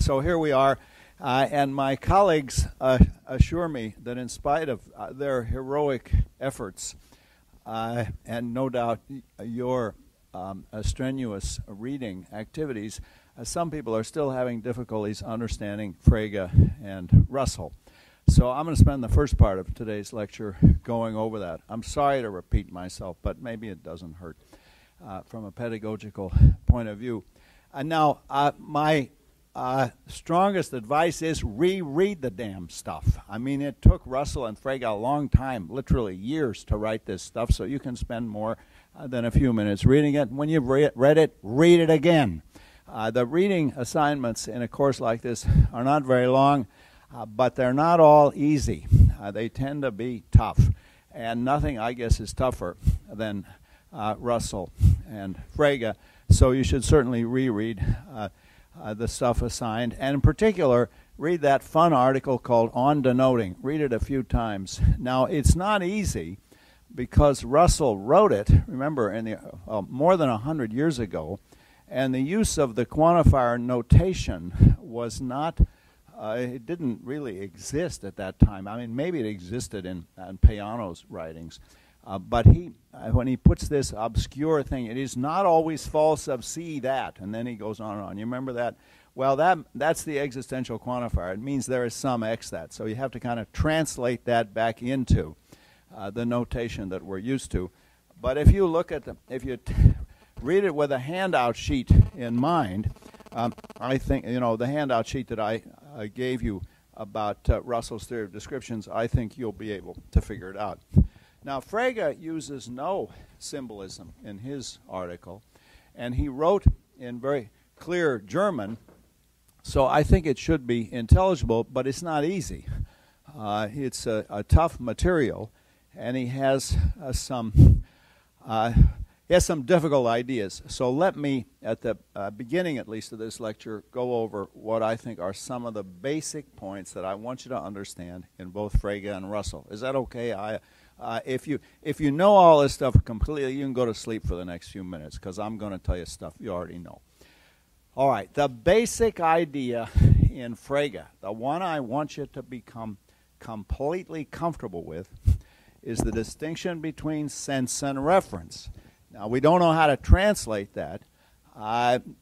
So here we are, and my colleagues assure me that in spite of their heroic efforts, and no doubt your strenuous reading activities, some people are still having difficulties understanding Frege and Russell. So I'm going to spend the first part of today's lecture going over that. I'm sorry to repeat myself, but maybe it doesn't hurt from a pedagogical point of view. And now, my strongest advice is reread the damn stuff. I mean, it took Russell and Frege a long time, literally years, to write this stuff, so you can spend more than a few minutes reading it. When you've read it, read it again. The reading assignments in a course like this are not very long. But they're not all easy. They tend to be tough. And nothing, I guess, is tougher than Russell and Frege. So you should certainly reread the stuff assigned. And in particular, read that fun article called On Denoting. Read it a few times. Now, it's not easy because Russell wrote it, remember, in the, more than 100 years ago. And the use of the quantifier notation was not... it didn't really exist at that time. I mean, maybe it existed in Peano's writings. But he, when he puts this obscure thing, it is not always false of C that, and then he goes on and on. You remember that? Well, that's the existential quantifier. It means there is some X that. So you have to kind of translate that back into the notation that we're used to. But if you look at the, if you read it with a handout sheet in mind, I think, you know, the handout sheet that I gave you about Russell's theory of descriptions, I think you'll be able to figure it out. Now, Frege uses no symbolism in his article, and he wrote in very clear German, so I think it should be intelligible, but it's not easy. It's a tough material, and he has some difficult ideas. So let me, at the beginning at least of this lecture, go over what I think are some of the basic points that I want you to understand in both Frege and Russell. Is that okay? If you know all this stuff completely, you can go to sleep for the next few minutes, because I'm going to tell you stuff you already know. All right, the basic idea in Frege, the one I want you to become completely comfortable with, is the distinction between sense and reference. Now, we don't know how to translate that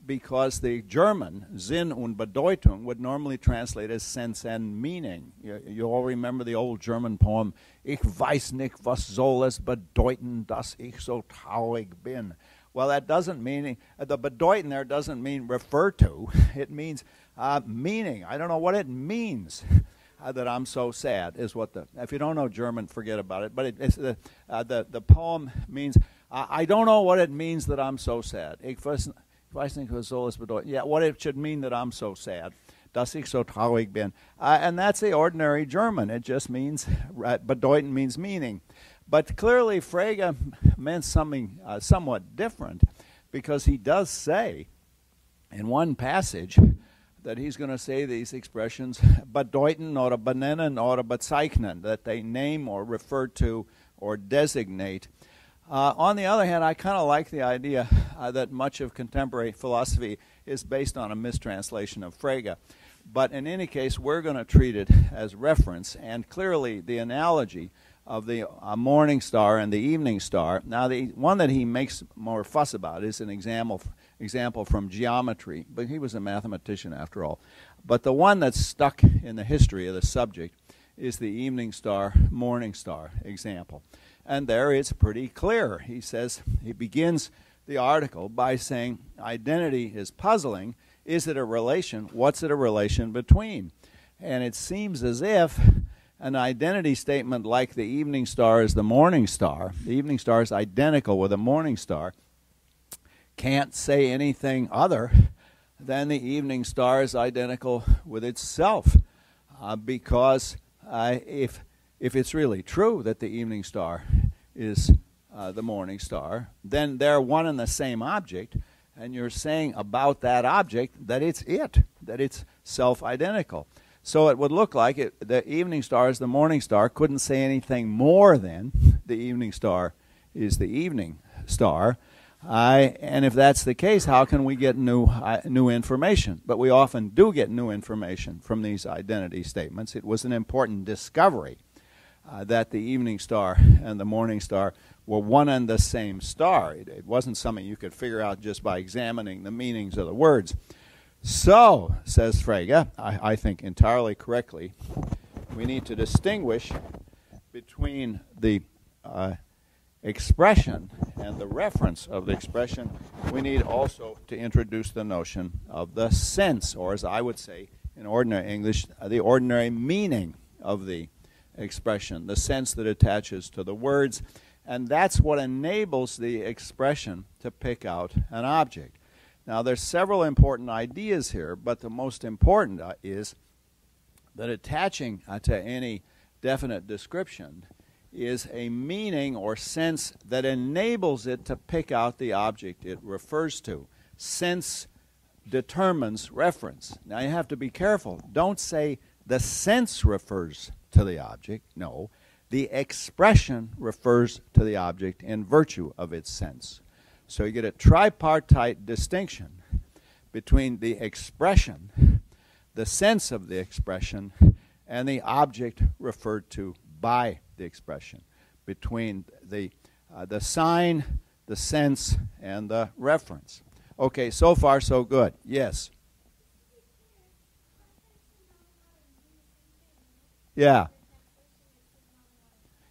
because the German, Sinn und Bedeutung, would normally translate as sense and meaning. You all remember the old German poem, Ich weiß nicht, was soll es bedeuten, dass ich so traurig bin. Well, that doesn't mean, the bedeuten there doesn't mean refer to. It means meaning. I don't know what it means. That I'm so sad is what the, if you don't know German, forget about it. But it's the poem means, I don't know what it means that I'm so sad. Ich weiß nicht, was soll es bedeuten. Yeah, what it should mean that I'm so sad. Dass ich so traurig bin. And that's the ordinary German. It just means, bedeuten means meaning. But clearly Frege meant something somewhat different, because he does say in one passage that he's going to say these expressions, bedeuten or benennen or bezeichnen, that they name or refer to or designate. On the other hand, I kind of like the idea that much of contemporary philosophy is based on a mistranslation of Frege. But in any case, we're going to treat it as reference, and clearly the analogy of the morning star and the evening star. Now, the one that he makes more fuss about is an example from geometry, but he was a mathematician after all. But the one that's stuck in the history of the subject is the evening star, morning star example. And there it's pretty clear. He says, he begins the article by saying, identity is puzzling. Is it a relation? What's it a relation between? And it seems as if an identity statement like the evening star is the morning star, the evening star is identical with the morning star, can't say anything other than the evening star is identical with itself, because if it's really true that the evening star is the morning star, then they're one and the same object, and you're saying about that object that it's it, that it's self-identical. So it would look like it, the evening star is the morning star, couldn't say anything more than the evening star is the evening star. And if that's the case, how can we get new information? But we often do get new information from these identity statements. It was an important discovery that the evening star and the morning star were one and the same star. It wasn't something you could figure out just by examining the meanings of the words. So, says Frege, I think entirely correctly, we need to distinguish between the expression and the reference of the expression. We need also to introduce the notion of the sense, or as I would say in ordinary English, the ordinary meaning of the expression, the sense that attaches to the words, and that's what enables the expression to pick out an object. Now, there's several important ideas here, but the most important is that attaching to any definite description is a meaning or sense that enables it to pick out the object it refers to. Sense determines reference. Now, you have to be careful. Don't say the sense refers to the object. No, the expression refers to the object in virtue of its sense. So you get a tripartite distinction between the expression, the sense of the expression, and the object referred to by the expression, between the sign, the sense, and the reference. Okay, so far so good. Yes. Yeah.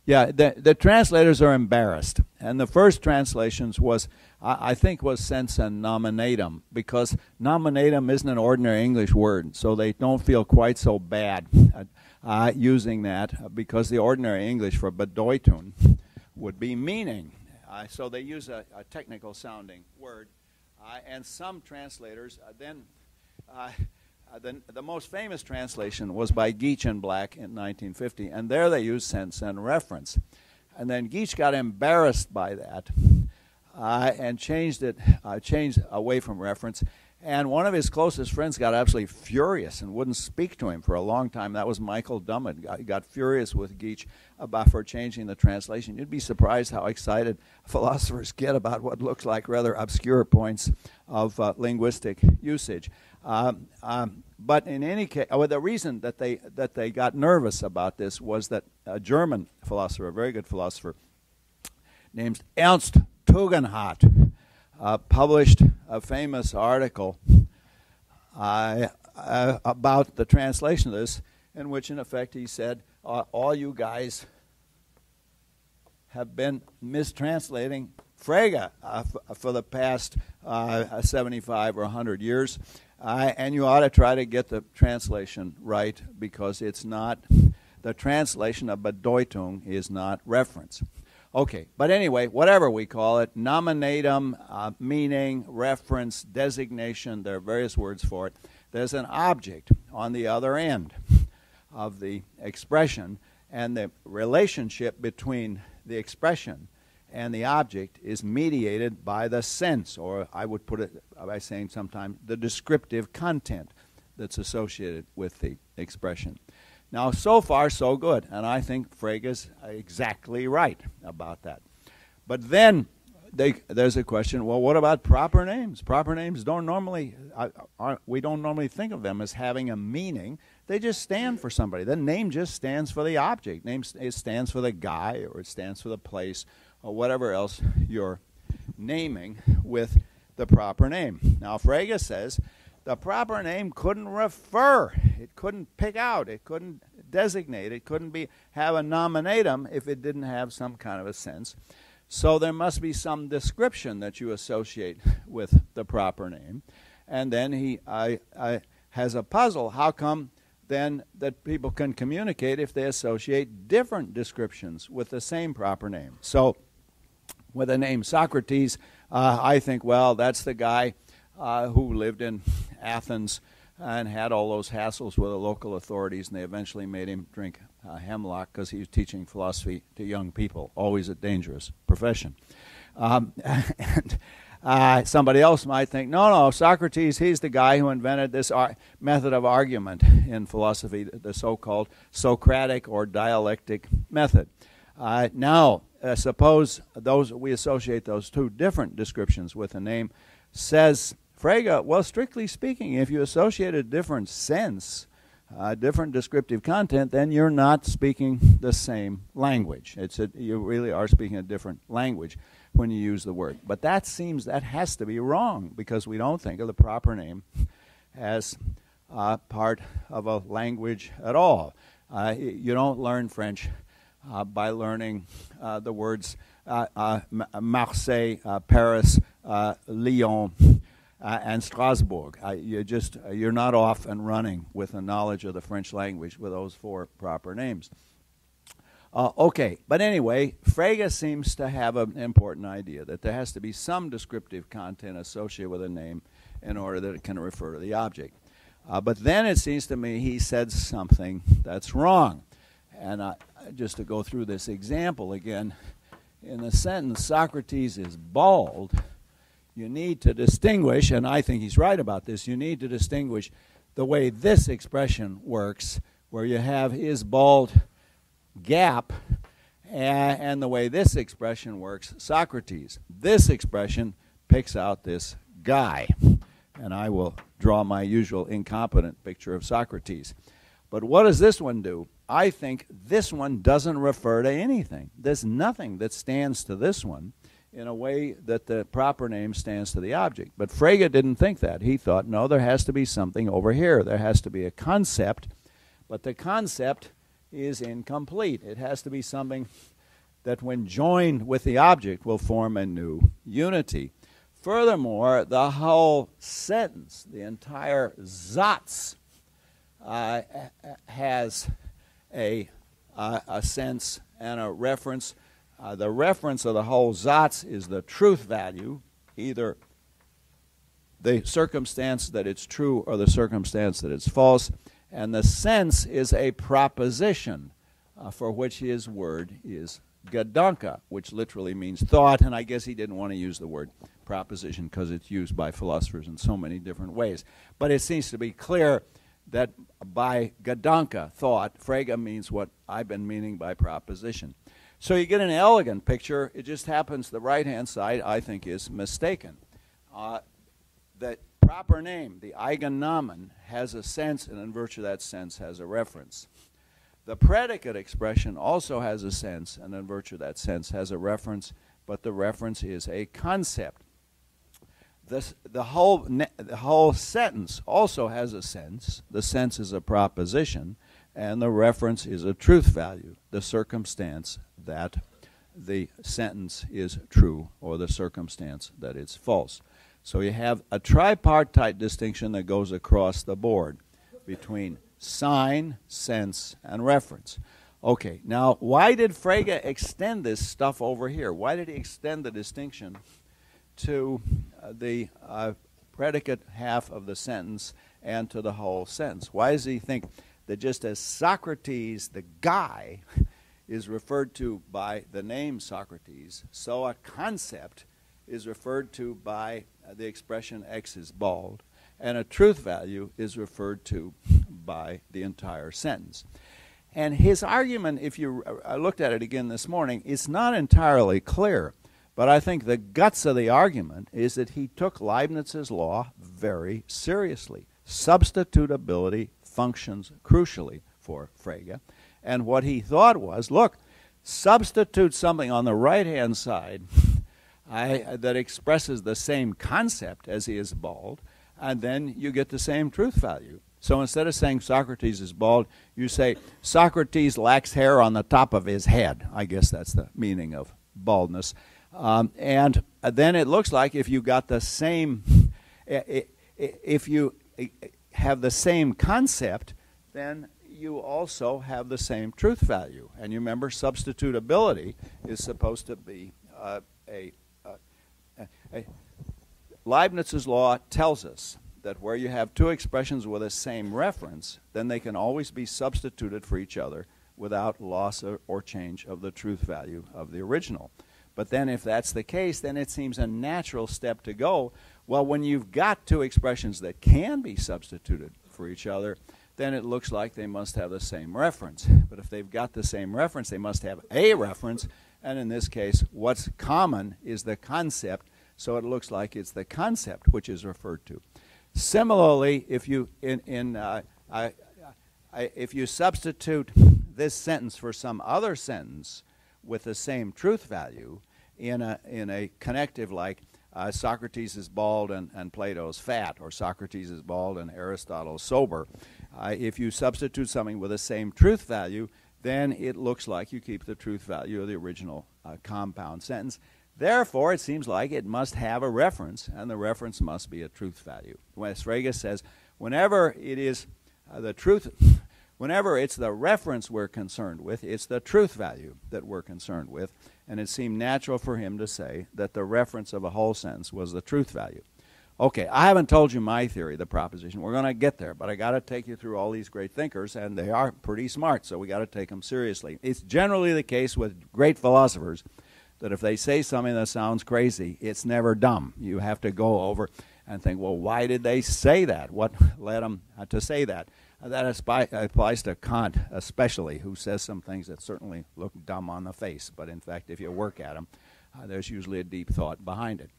Yeah, the translators are embarrassed. And the first translations was, I think, was sense and nominatum, because nominatum isn't an ordinary English word, so they don't feel quite so bad using that, because the ordinary English for bedeutung would be meaning. So they use a technical sounding word. And some translators then, the most famous translation was by Geach and Black in 1950, and there they used sense and reference. And then Geach got embarrassed by that and changed away from reference. And one of his closest friends got absolutely furious and wouldn't speak to him for a long time. That was Mikhail Dummett. Got furious with Geach for changing the translation. You'd be surprised how excited philosophers get about what looks like rather obscure points of linguistic usage. But in any case, well, the reason that they got nervous about this was that a German philosopher, a very good philosopher, named Ernst Tuggenhardt, published a famous article about the translation of this, in which, in effect, he said, all you guys have been mistranslating Frege for the past 75 or 100 years. And you ought to try to get the translation right, because it's not, the translation of bedeutung is not reference. Okay, but anyway, whatever we call it, nominatum, meaning, reference, designation, there are various words for it. There's an object on the other end of the expression, and the relationship between the expression and the object is mediated by the sense, or I would put it by saying sometimes the descriptive content that's associated with the expression. Now, so far, so good, and I think Frege's exactly right about that. But then there's a question, well, what about proper names? Proper names don't normally, we don't normally think of them as having a meaning. They just stand for somebody. The name just stands for the object. Name, it stands for the guy, or it stands for the place, or whatever else you're naming with the proper name. Now, Frege says the proper name couldn't refer. It couldn't pick out. It couldn't designate. It couldn't be have a nominatum if it didn't have some kind of a sense. So there must be some description that you associate with the proper name. And then he has a puzzle. How come then that people can communicate if they associate different descriptions with the same proper name? So with the name Socrates, I think, well, that's the guy who lived in Athens and had all those hassles with the local authorities, and they eventually made him drink hemlock because he was teaching philosophy to young people, always a dangerous profession. Somebody else might think, no, Socrates, he's the guy who invented this method of argument in philosophy, the so-called Socratic or dialectic method. Now, suppose those we associate those two different descriptions with a name, says Frege, well, strictly speaking, if you associate a different sense, different descriptive content, then you're not speaking the same language. It's a, you really are speaking a different language when you use the word. But that seems, that has to be wrong, because we don't think of the proper name as part of a language at all. You don't learn French by learning the words Marseille, Paris, Lyon, and Strasbourg. You're not off and running with a knowledge of the French language with those four proper names. Okay, but anyway, Frege seems to have an important idea that there has to be some descriptive content associated with a name in order that it can refer to the object. But then it seems to me he said something that's wrong. And just to go through this example again, in the sentence, Socrates is bald, you need to distinguish, and I think he's right about this, you need to distinguish the way this expression works, where you have is bald gap, and the way this expression works, Socrates. This expression picks out this guy. And I will draw my usual incompetent picture of Socrates. But what does this one do? I think this one doesn't refer to anything. There's nothing that stands to this one in a way that the proper name stands to the object. But Frege didn't think that. He thought, no, there has to be something over here. There has to be a concept, but the concept is incomplete. It has to be something that when joined with the object will form a new unity. Furthermore, the whole sentence, the entire Satz, has a sense and a reference. The reference of the whole Satz is the truth value, either the circumstance that it's true or the circumstance that it's false. And the sense is a proposition for which his word is gedanke, which literally means thought, and I guess he didn't want to use the word proposition because it's used by philosophers in so many different ways. But it seems to be clear that by gedanke, thought, Frege means what I've been meaning by proposition. So you get an elegant picture. It just happens the right-hand side, I think, is mistaken. That proper name, the eigennamen, has a sense, and in virtue of that sense has a reference. The predicate expression also has a sense, and in virtue of that sense has a reference, but the reference is a concept. The whole sentence also has a sense. The sense is a proposition, and the reference is a truth value, the circumstance that the sentence is true or the circumstance that it's false. So you have a tripartite distinction that goes across the board between sign, sense, and reference. Okay, now why did Frege extend this stuff over here? Why did he extend the distinction to the predicate half of the sentence and to the whole sentence? Why does he think that just as Socrates, the guy, is referred to by the name Socrates, so a concept is referred to by the expression X is bald, and a truth value is referred to by the entire sentence? And his argument, if you I looked at it again this morning, it's not entirely clear, but I think the guts of the argument is that he took Leibniz's law very seriously. Substitutability functions crucially for Frege, and what he thought was, look, substitute something on the right-hand side that expresses the same concept as he is bald, and then you get the same truth value. So instead of saying Socrates is bald, you say Socrates lacks hair on the top of his head. I guess that's the meaning of baldness. And then it looks like if you got the same, if you have the same concept, then you also have the same truth value. And you remember, substitutability is supposed to be Leibniz's law tells us that where you have two expressions with the same reference, then they can always be substituted for each other without loss or change of the truth value of the original. But then if that's the case, then it seems a natural step to go, well, when you've got two expressions that can be substituted for each other, then it looks like they must have the same reference. But if they've got the same reference, they must have a reference. And in this case, what's common is the concept. So it looks like it's the concept which is referred to. Similarly, if you if you substitute this sentence for some other sentence with the same truth value in a connective like Socrates is bald and Plato's fat, or Socrates is bald and Aristotle's sober, if you substitute something with the same truth value, then it looks like you keep the truth value of the original compound sentence. Therefore, it seems like it must have a reference, and the reference must be a truth value. As Frege says, whenever it is the truth, whenever it's the reference we're concerned with, it's the truth value that we're concerned with, and it seemed natural for him to say that the reference of a whole sentence was the truth value. Okay, I haven't told you my theory, the proposition. We're going to get there, but I got to take you through all these great thinkers, and they are pretty smart, so we got to take them seriously. It's generally the case with great philosophers that if they say something that sounds crazy, it's never dumb. You have to go over and think, well, why did they say that? What led them to say that? That applies to Kant especially, who says some things that certainly look dumb on the face, but in fact, if you work at them, there's usually a deep thought behind it.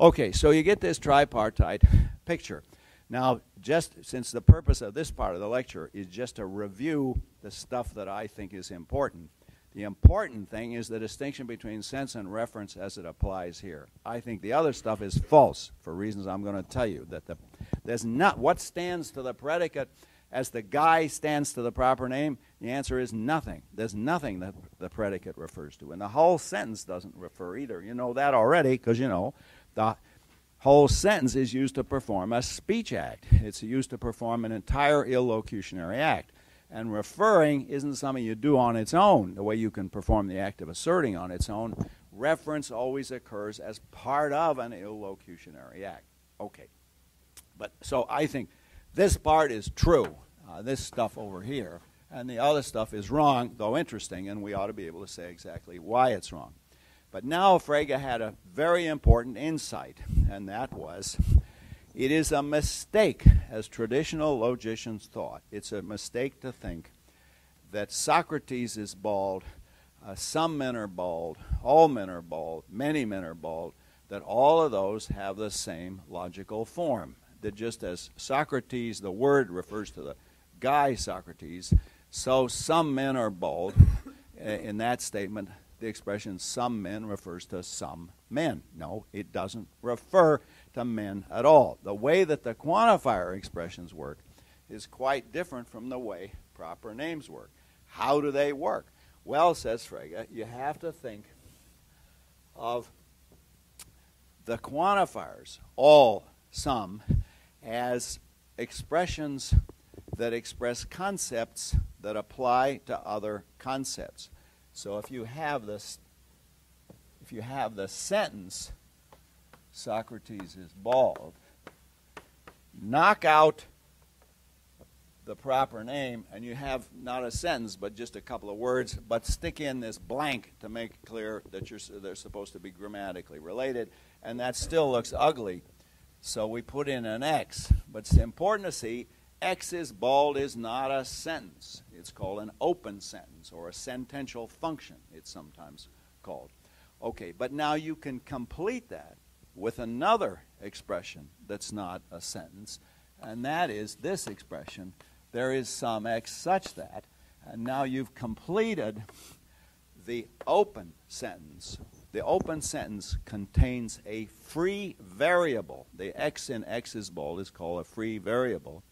Okay, so you get this tripartite picture. Now, just since the purpose of this part of the lecture is just to review the stuff that I think is important, the important thing is the distinction between sense and reference as it applies here. I think the other stuff is false for reasons I'm going to tell you. That there's not what stands to the predicate as the guy stands to the proper name. The answer is nothing. There's nothing that the predicate refers to. And the whole sentence doesn't refer either. You know that already because, you know, the whole sentence is used to perform a speech act. It's used to perform an entire illocutionary act. And referring isn't something you do on its own, the way you can perform the act of asserting on its own. Reference always occurs as part of an illocutionary act. Okay. But so I think this part is true, this stuff over here, and the other stuff is wrong, though interesting, and we ought to be able to say exactly why it's wrong. But now Frege had a very important insight, and that was, it is a mistake, as traditional logicians thought, it's a mistake to think that Socrates is bald, some men are bald, all men are bald, many men are bald, that all of those have the same logical form. That just as Socrates, the word refers to the guy Socrates, so some men are bald. In that statement, the expression some men refers to some men. No, it doesn't refer to men at all. The way that the quantifier expressions work is quite different from the way proper names work. How do they work? Well, says Frege, you have to think of the quantifiers, all, some, as expressions that express concepts that apply to other concepts. So if you have this, if you have the sentence, Socrates is bald, knock out the proper name, and you have not a sentence, but just a couple of words, but stick in this blank to make it clear that they're supposed to be grammatically related, and that still looks ugly. So we put in an X, but it's important to see X is bald is not a sentence. It's called an open sentence, or a sentential function, it's sometimes called. Okay, but now you can complete that with another expression that's not a sentence, and that is this expression, there is some X such that, and now you've completed the open sentence. The open sentence contains a free variable. The X in X is bold is called a free variable,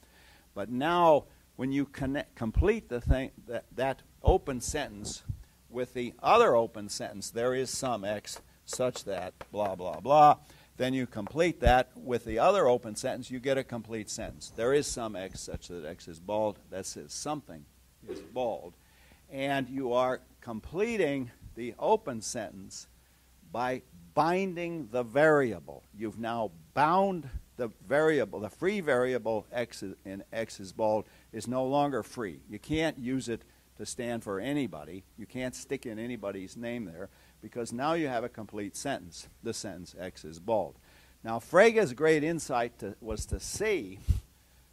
but now when you complete the thing, that open sentence with the other open sentence, there is some X such that, blah, blah, blah. Then you complete that with the other open sentence, you get a complete sentence. There is some X such that X is bald. That says something is bald. And you are completing the open sentence by binding the variable. You've now bound the variable. The free variable X in X is bald is no longer free. You can't use it to stand for anybody. You can't stick in anybody's name there, because now you have a complete sentence, the sentence X is bald. Now Frege's great insight was to see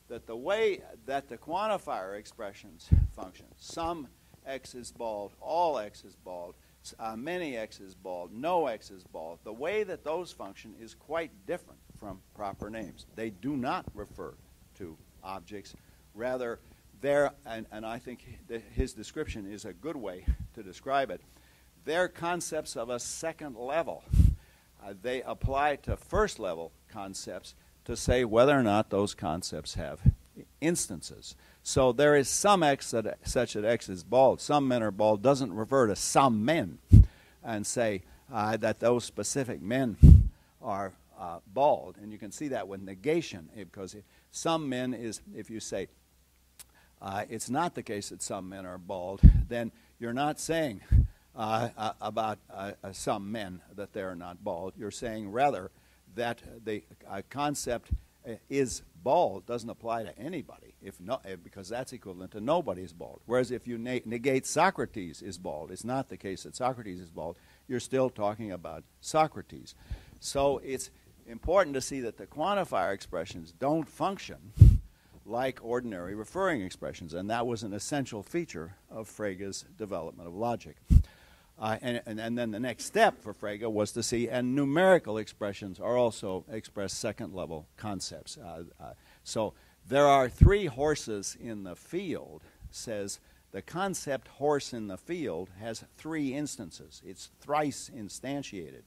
that the way that the quantifier expressions function, some x is bald, all x is bald, many x is bald, no x is bald, the way that those function is quite different from proper names. They do not refer to objects. Rather, they're, and I think his description is a good way to describe it, they're concepts of a second level. They apply to first level concepts to say whether or not those concepts have instances. So there is some x that, such that x is bald, some men are bald, doesn't refer to some men and say that those specific men are bald. And you can see that with negation, because some men is, if you say it's not the case that some men are bald, then you're not saying about some men that they are not bald. You're saying rather that the concept is bald doesn't apply to anybody, if no, because that's equivalent to nobody is bald. Whereas if you negate Socrates is bald, it's not the case that Socrates is bald. You're still talking about Socrates. So it's important to see that the quantifier expressions don't function like ordinary referring expressions, and that was an essential feature of Frege's development of logic. And then the next step for Frege was to see, and numerical expressions are also expressed second-level concepts. So there are three horses in the field, says the concept horse in the field has three instances. It's thrice instantiated.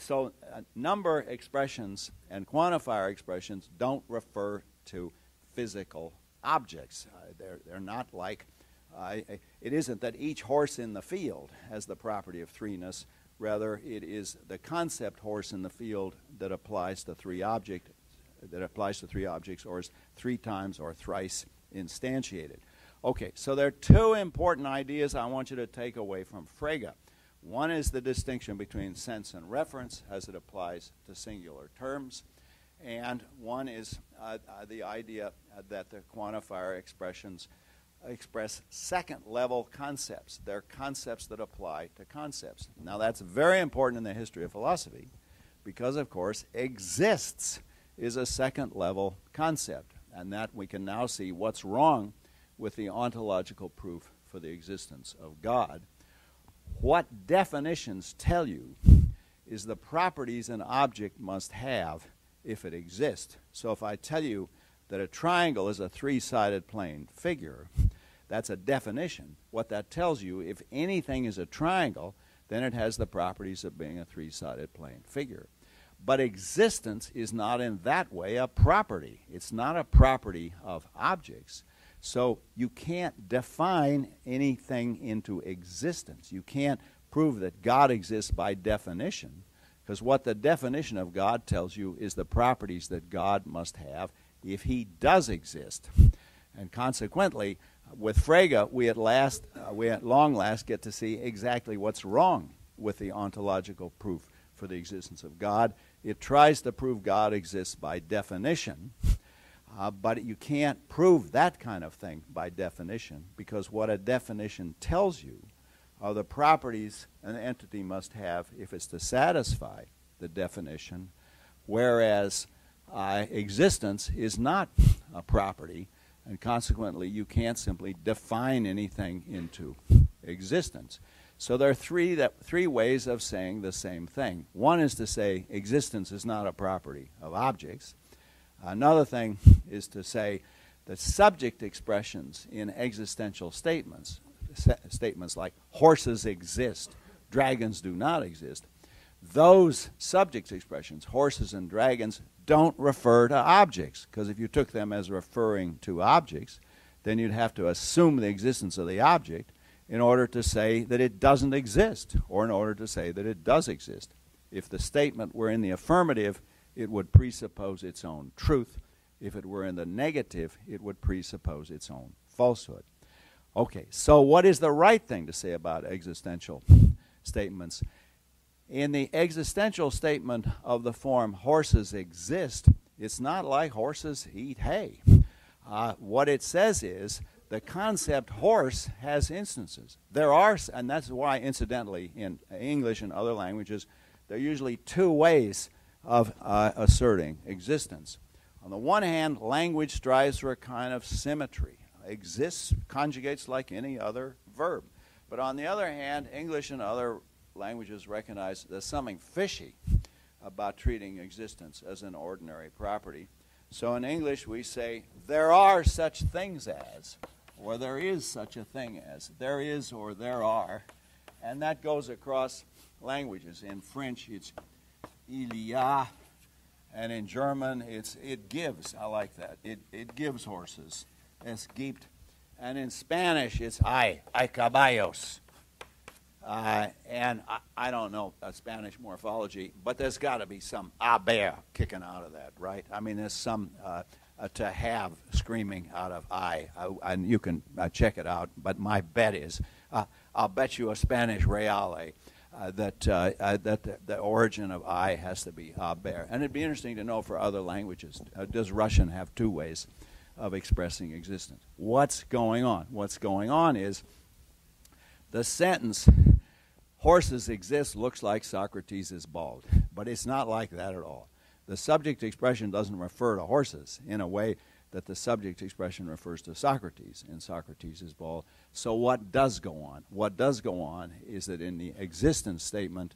So number expressions and quantifier expressions don't refer to physical objects. They're not like it isn't that each horse in the field has the property of threeness. Rather, it is the concept horse in the field that applies to three objects, or is three times or thrice instantiated. Okay, so there are two important ideas I want you to take away from Frege. One is the distinction between sense and reference as it applies to singular terms, and one is the idea that the quantifier expressions express second-level concepts. They're concepts that apply to concepts. Now, that's very important in the history of philosophy because, of course, exists is a second-level concept, and that we can now see what's wrong with the ontological proof for the existence of God. What definitions tell you is the properties an object must have if it exists. So if I tell you that a triangle is a three-sided plane figure, that's a definition. What that tells you, if anything is a triangle, then it has the properties of being a three-sided plane figure. But existence is not in that way a property. It's not a property of objects. So you can't define anything into existence. You can't prove that God exists by definition, because what the definition of God tells you is the properties that God must have if he does exist. And consequently, with Frege, we at long last get to see exactly what's wrong with the ontological proof for the existence of God. It tries to prove God exists by definition, but you can't prove that kind of thing by definition, because what a definition tells you are the properties an entity must have if it's to satisfy the definition, whereas existence is not a property, and consequently you can't simply define anything into existence. So there are three ways of saying the same thing. One is to say existence is not a property of objects. Another thing is to say that subject expressions in existential statements, statements like horses exist, dragons do not exist, those subject expressions, horses and dragons, don't refer to objects, because if you took them as referring to objects, then you'd have to assume the existence of the object in order to say that it doesn't exist, or in order to say that it does exist. If the statement were in the affirmative, it would presuppose its own truth. If it were in the negative, it would presuppose its own falsehood. Okay, so what is the right thing to say about existential statements? In the existential statement of the form horses exist, it's not like horses eat hay. What it says is the concept horse has instances. There are, and that's why, incidentally, in English and other languages, there are usually two ways of asserting existence. On the one hand, language strives for a kind of symmetry, exists, conjugates like any other verb. But on the other hand, English and other languages recognize there's something fishy about treating existence as an ordinary property. So in English, we say, there are such things as, or there is such a thing as, there is or there are. And that goes across languages. In French, it's il y a, and in German, it's it gives. I like that. It gives horses. Es gibt. And in Spanish, it's hay caballos. And I don't know Spanish morphology, but there's got to be some haber kicking out of that, right? I mean, there's some to have screaming out of and you can check it out, but my bet is, I'll bet you a Spanish reale that the origin of I has to be haber. And it'd be interesting to know for other languages, does Russian have two ways of expressing existence? What's going on? What's going on is the sentence, horses exist, looks like Socrates is bald. But it's not like that at all. The subject expression doesn't refer to horses in a way that the subject expression refers to Socrates, and Socrates is bald. So what does go on? What does go on is that in the existence statement,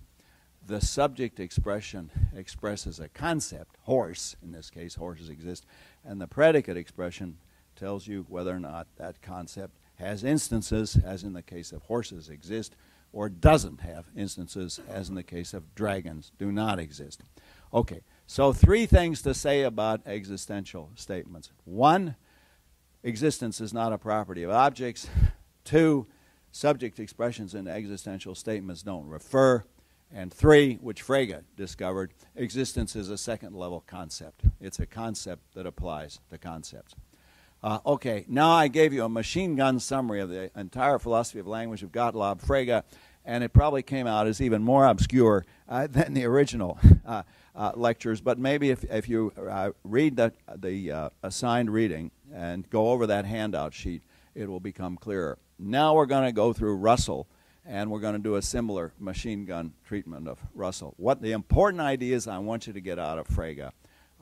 the subject expression expresses a concept, horse, in this case horses exist, and the predicate expression tells you whether or not that concept has instances, as in the case of horses exist, or doesn't have instances, as in the case of dragons do not exist. Okay, so three things to say about existential statements. One, existence is not a property of objects. Two, subject expressions in existential statements don't refer. And three, which Frege discovered, existence is a second-level concept. It's a concept that applies to concepts. Okay, now I gave you a machine gun summary of the entire philosophy of language of Gottlob Frege, and it probably came out as even more obscure than the original lectures. But maybe if you read the assigned reading and go over that handout sheet, it will become clearer. Now we're going to go through Russell, and we're going to do a similar machine gun treatment of Russell. What the important ideas I want you to get out of Frege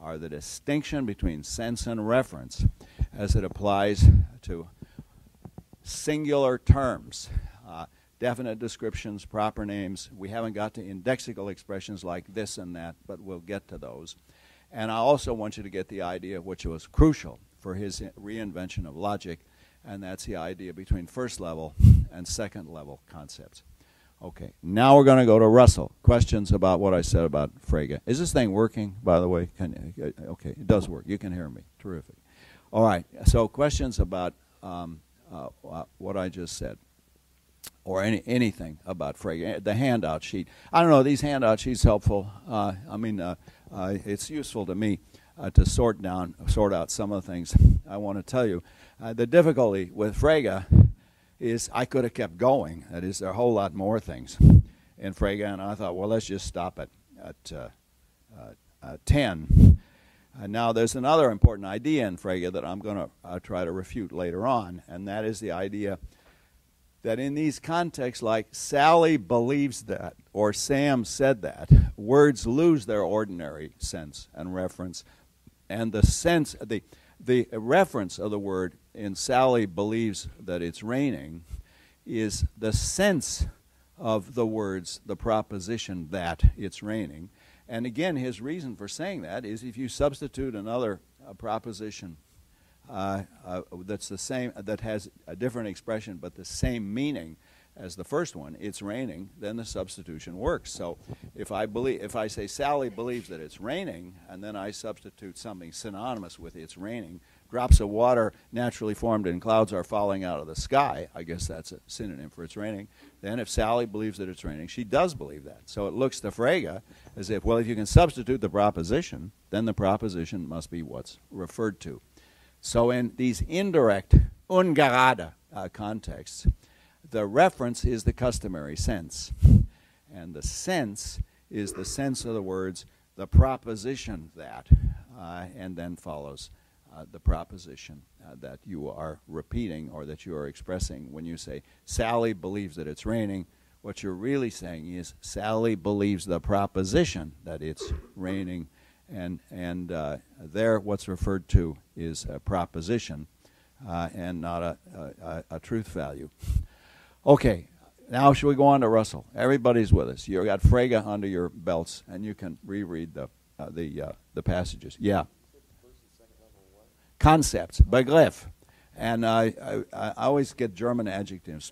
are the distinction between sense and reference as it applies to singular terms, definite descriptions, proper names. We haven't got to indexical expressions like this and that, but we'll get to those. And I also want you to get the idea which was crucial for his reinvention of logic, and that's the idea between first level and second level concepts. Okay, now we're going to go to Russell. Questions about what I said about Frege. Is this thing working, by the way? Okay, it does work. You can hear me. Terrific. All right, so questions about what I just said, or anything about Frege, the handout sheet. I don't know, these handout sheets helpful. I mean, it's useful to me to sort out some of the things I want to tell you. The difficulty with Frege is I could have kept going. That is, there are a whole lot more things in Frege, and I thought, well, let's just stop at 10. And now there's another important idea in Frege that I'm going to try to refute later on, and that is the idea that in these contexts like Sally believes that or Sam said that, words lose their ordinary sense and reference, and the sense, the reference of the word in Sally believes that it's raining is the sense of the words, the proposition that it's raining. And again, his reason for saying that is if you substitute another proposition that's the same, that has a different expression but the same meaning as the first one, it's raining, then the substitution works. So if I say Sally believes that it's raining, and then I substitute something synonymous with it's raining, drops of water naturally formed and clouds are falling out of the sky, I guess that's a synonym for it's raining, then if Sally believes that it's raining, she does believe that. So it looks to Frege as if, well, if you can substitute the proposition, then the proposition must be what's referred to. So in these indirect ungerade contexts, the reference is the customary sense, and the sense is the sense of the words, the proposition that, and then follows the proposition that you are repeating or that you are expressing. When you say, Sally believes that it's raining, what you're really saying is, Sally believes the proposition that it's raining, and there what's referred to is a proposition and not a truth value. Okay, now should we go on to Russell? Everybody's with us. You've got Frege under your belts, and you can reread the passages. Yeah. Concepts, Begriff. And I always get German adjectives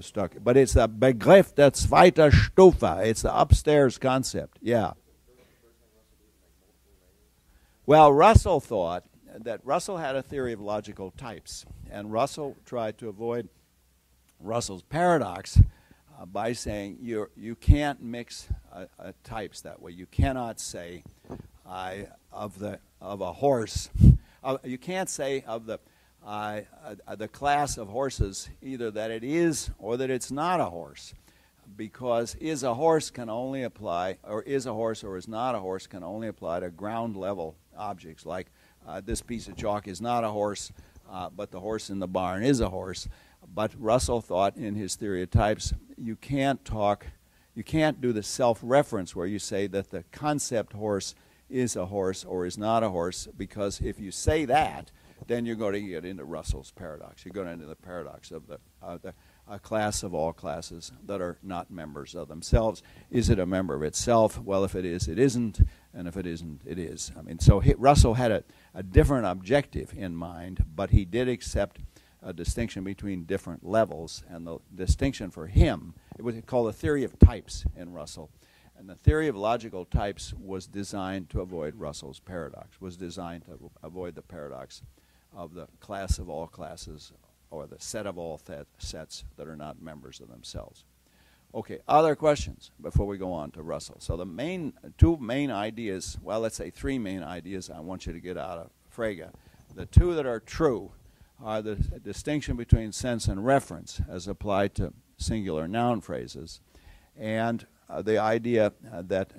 stuck. But it's the Begriff der zweiter Stufe. It's the upstairs concept. Yeah. Well, Russell thought that Russell had a theory of logical types. And Russell tried to avoid Russell's paradox by saying you can't mix types that way. You cannot say of the class of horses either that it is or that it's not a horse, because is a horse can only apply, or is a horse or is not a horse can only apply to ground level objects, like this piece of chalk is not a horse, but the horse in the barn is a horse. But Russell thought in his theory of types, you can't do the self-reference where you say that the concept horse is a horse or is not a horse, because if you say that, then you're going to get into Russell's paradox. You're going into the paradox of a class of all classes that are not members of themselves. Is it a member of itself? Well, if it is, it isn't, and if it isn't, it is. I mean, so Russell had a different objective in mind, but he did accept a distinction between different levels, and the distinction for him, it was called the theory of types in Russell. And the theory of logical types was designed to avoid Russell's paradox, was designed to avoid the paradox of the class of all classes, or the set of all sets that are not members of themselves. Okay, other questions before we go on to Russell? So the two main ideas, well, let's say three main ideas I want you to get out of Frege. The two that are true are the distinction between sense and reference as applied to singular noun phrases, and the idea that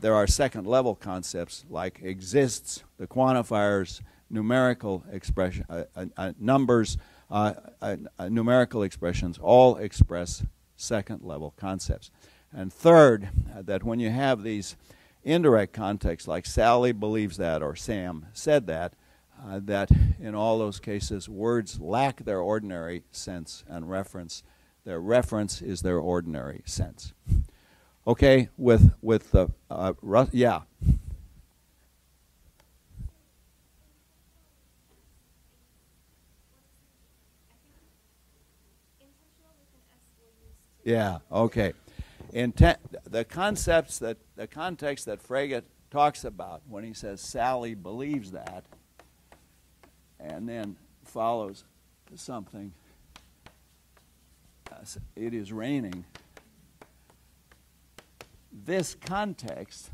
there are second level concepts like exists, the quantifiers, numerical expression, numbers, numerical expressions, all express second level concepts. And third, that when you have these indirect contexts like Sally believes that or Sam said that in all those cases words lack their ordinary sense and reference. Their reference is their ordinary sense. Okay, with the yeah. Yeah. Okay. The concepts that the context that Frege talks about when he says Sally believes that, and then follows something. It is raining. This context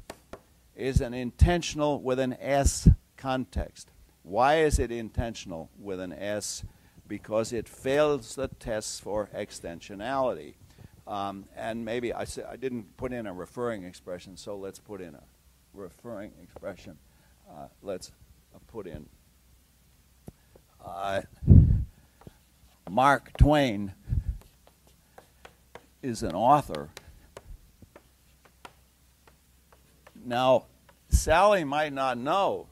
is an intentional with an S context. Why is it intentional with an S? Because it fails the tests for extensionality. And maybe I didn't put in a referring expression, so let's put in a referring expression. Let's put in Mark Twain is an author. Now, Sally might not know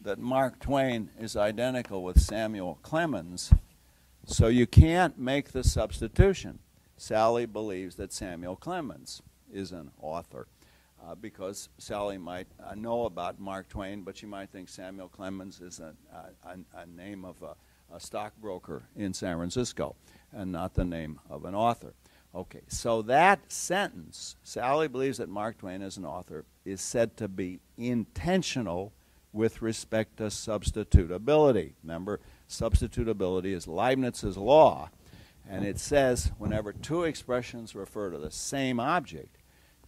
that Mark Twain is identical with Samuel Clemens, so you can't make the substitution. Sally believes that Samuel Clemens is an author, because Sally might know about Mark Twain, but she might think Samuel Clemens is a name of a stockbroker in San Francisco and not the name of an author. Okay, so that sentence, Sally believes that Mark Twain is an author, is said to be intentional with respect to substitutability. Remember, substitutability is Leibniz's law, and it says whenever two expressions refer to the same object,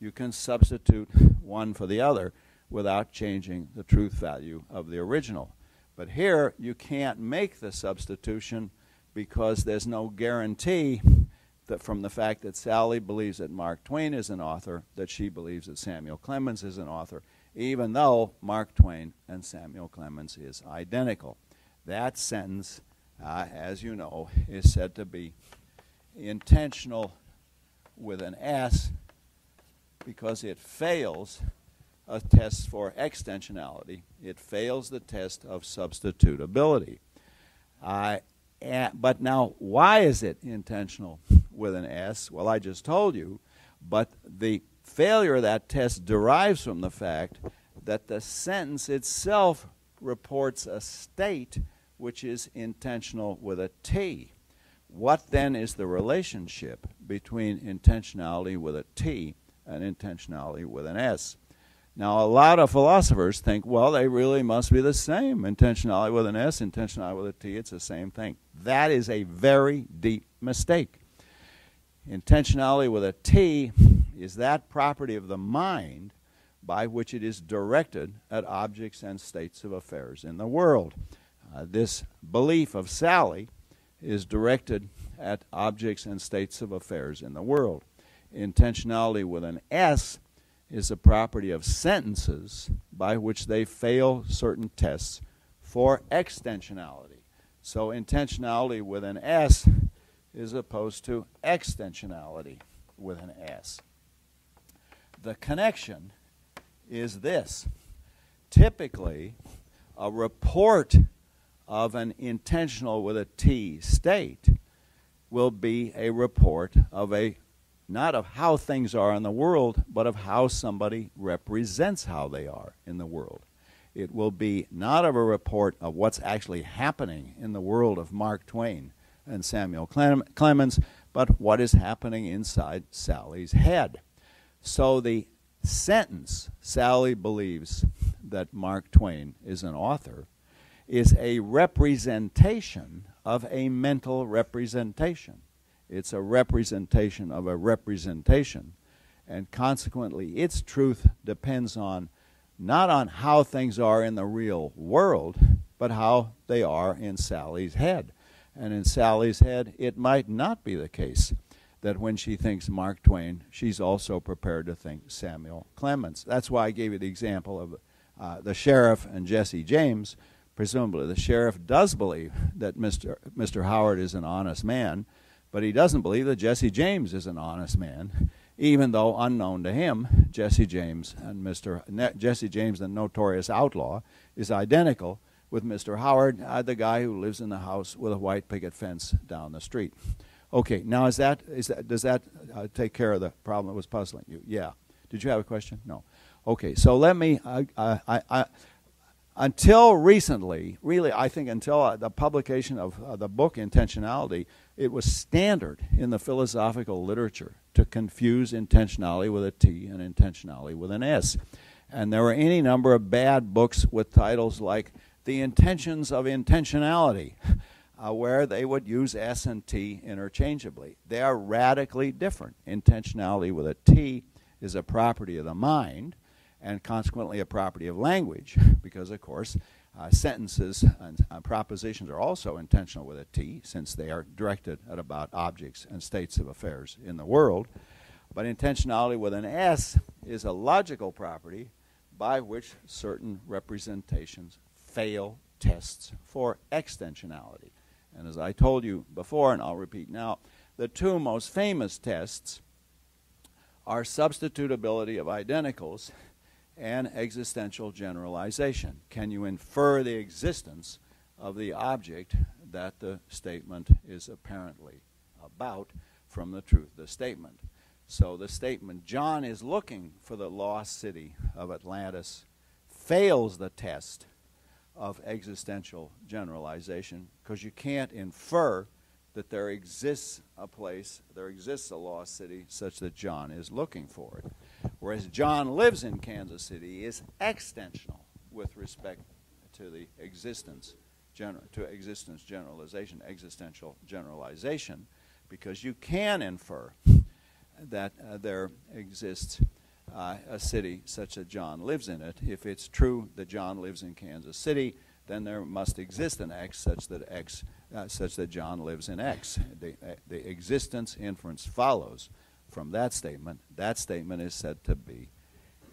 you can substitute one for the other without changing the truth value of the original. But here, you can't make the substitution because there's no guarantee that from the fact that Sally believes that Mark Twain is an author, that she believes that Samuel Clemens is an author, even though Mark Twain and Samuel Clemens is identical. That sentence, as you know, is said to be intentional with an S because it fails tests for extensionality. It fails the test of substitutability. But now, why is it intentional with an S? Well, I just told you, but the failure of that test derives from the fact that the sentence itself reports a state which is intentional with a T. What then is the relationship between intentionality with a T and intentionality with an S? Now, a lot of philosophers think, well, they really must be the same. Intentionality with an S, intentionality with a T, it's the same thing. That is a very deep mistake. Intentionality with a T is that property of the mind by which it is directed at objects and states of affairs in the world. This belief of Sally is directed at objects and states of affairs in the world. Intentionality with an S is a property of sentences by which they fail certain tests for extensionality. So intentionality with an S is opposed to extensionality with an S. The connection is this. Typically, a report of an intentional with a T state will be a report of a, not of how things are in the world, but of how somebody represents how they are in the world. It will be not of a report of what's actually happening in the world of Mark Twain and Samuel Clemens, but what is happening inside Sally's head. So the sentence, Sally believes that Mark Twain is an author, is a representation of a mental representation. It's a representation of a representation, and consequently its truth depends on not on how things are in the real world, but how they are in Sally's head. And in Sally's head, it might not be the case that when she thinks Mark Twain, she's also prepared to think Samuel Clemens. That's why I gave you the example of the sheriff and Jesse James. Presumably, the sheriff does believe that Mr. Howard is an honest man, but he doesn't believe that Jesse James is an honest man, even though unknown to him, Jesse James, the notorious outlaw, is identical with Mr. Howard, the guy who lives in the house with a white picket fence down the street. Okay, now does that take care of the problem that was puzzling you? Yeah. Did you have a question? No. Okay, so let me, until recently, really I think until the publication of the book Intentionality, it was standard in the philosophical literature to confuse intentionality with a T and intentionality with an S. And there were any number of bad books with titles like The Intentions of Intentionality, where they would use S and T interchangeably. They are radically different. Intentionality with a T is a property of the mind and consequently a property of language because, of course, sentences and propositions are also intentional with a T since they are directed at about objects and states of affairs in the world. But intentionality with an S is a logical property by which certain representations fail tests for extensionality. And as I told you before, and I'll repeat now, the two most famous tests are substitutability of identicals and existential generalization. Can you infer the existence of the object that the statement is apparently about from the truth of the statement? So the statement, John is looking for the lost city of Atlantis, fails the test of existential generalization because you can't infer that there exists a place, there exists a lost city such that John is looking for it. Whereas John lives in Kansas City is extensional with respect to the existential generalization because you can infer that there exists a city such that John lives in it. If it's true that John lives in Kansas City, then there must exist an X such that John lives in X. The existence inference follows from that statement. That statement is said to be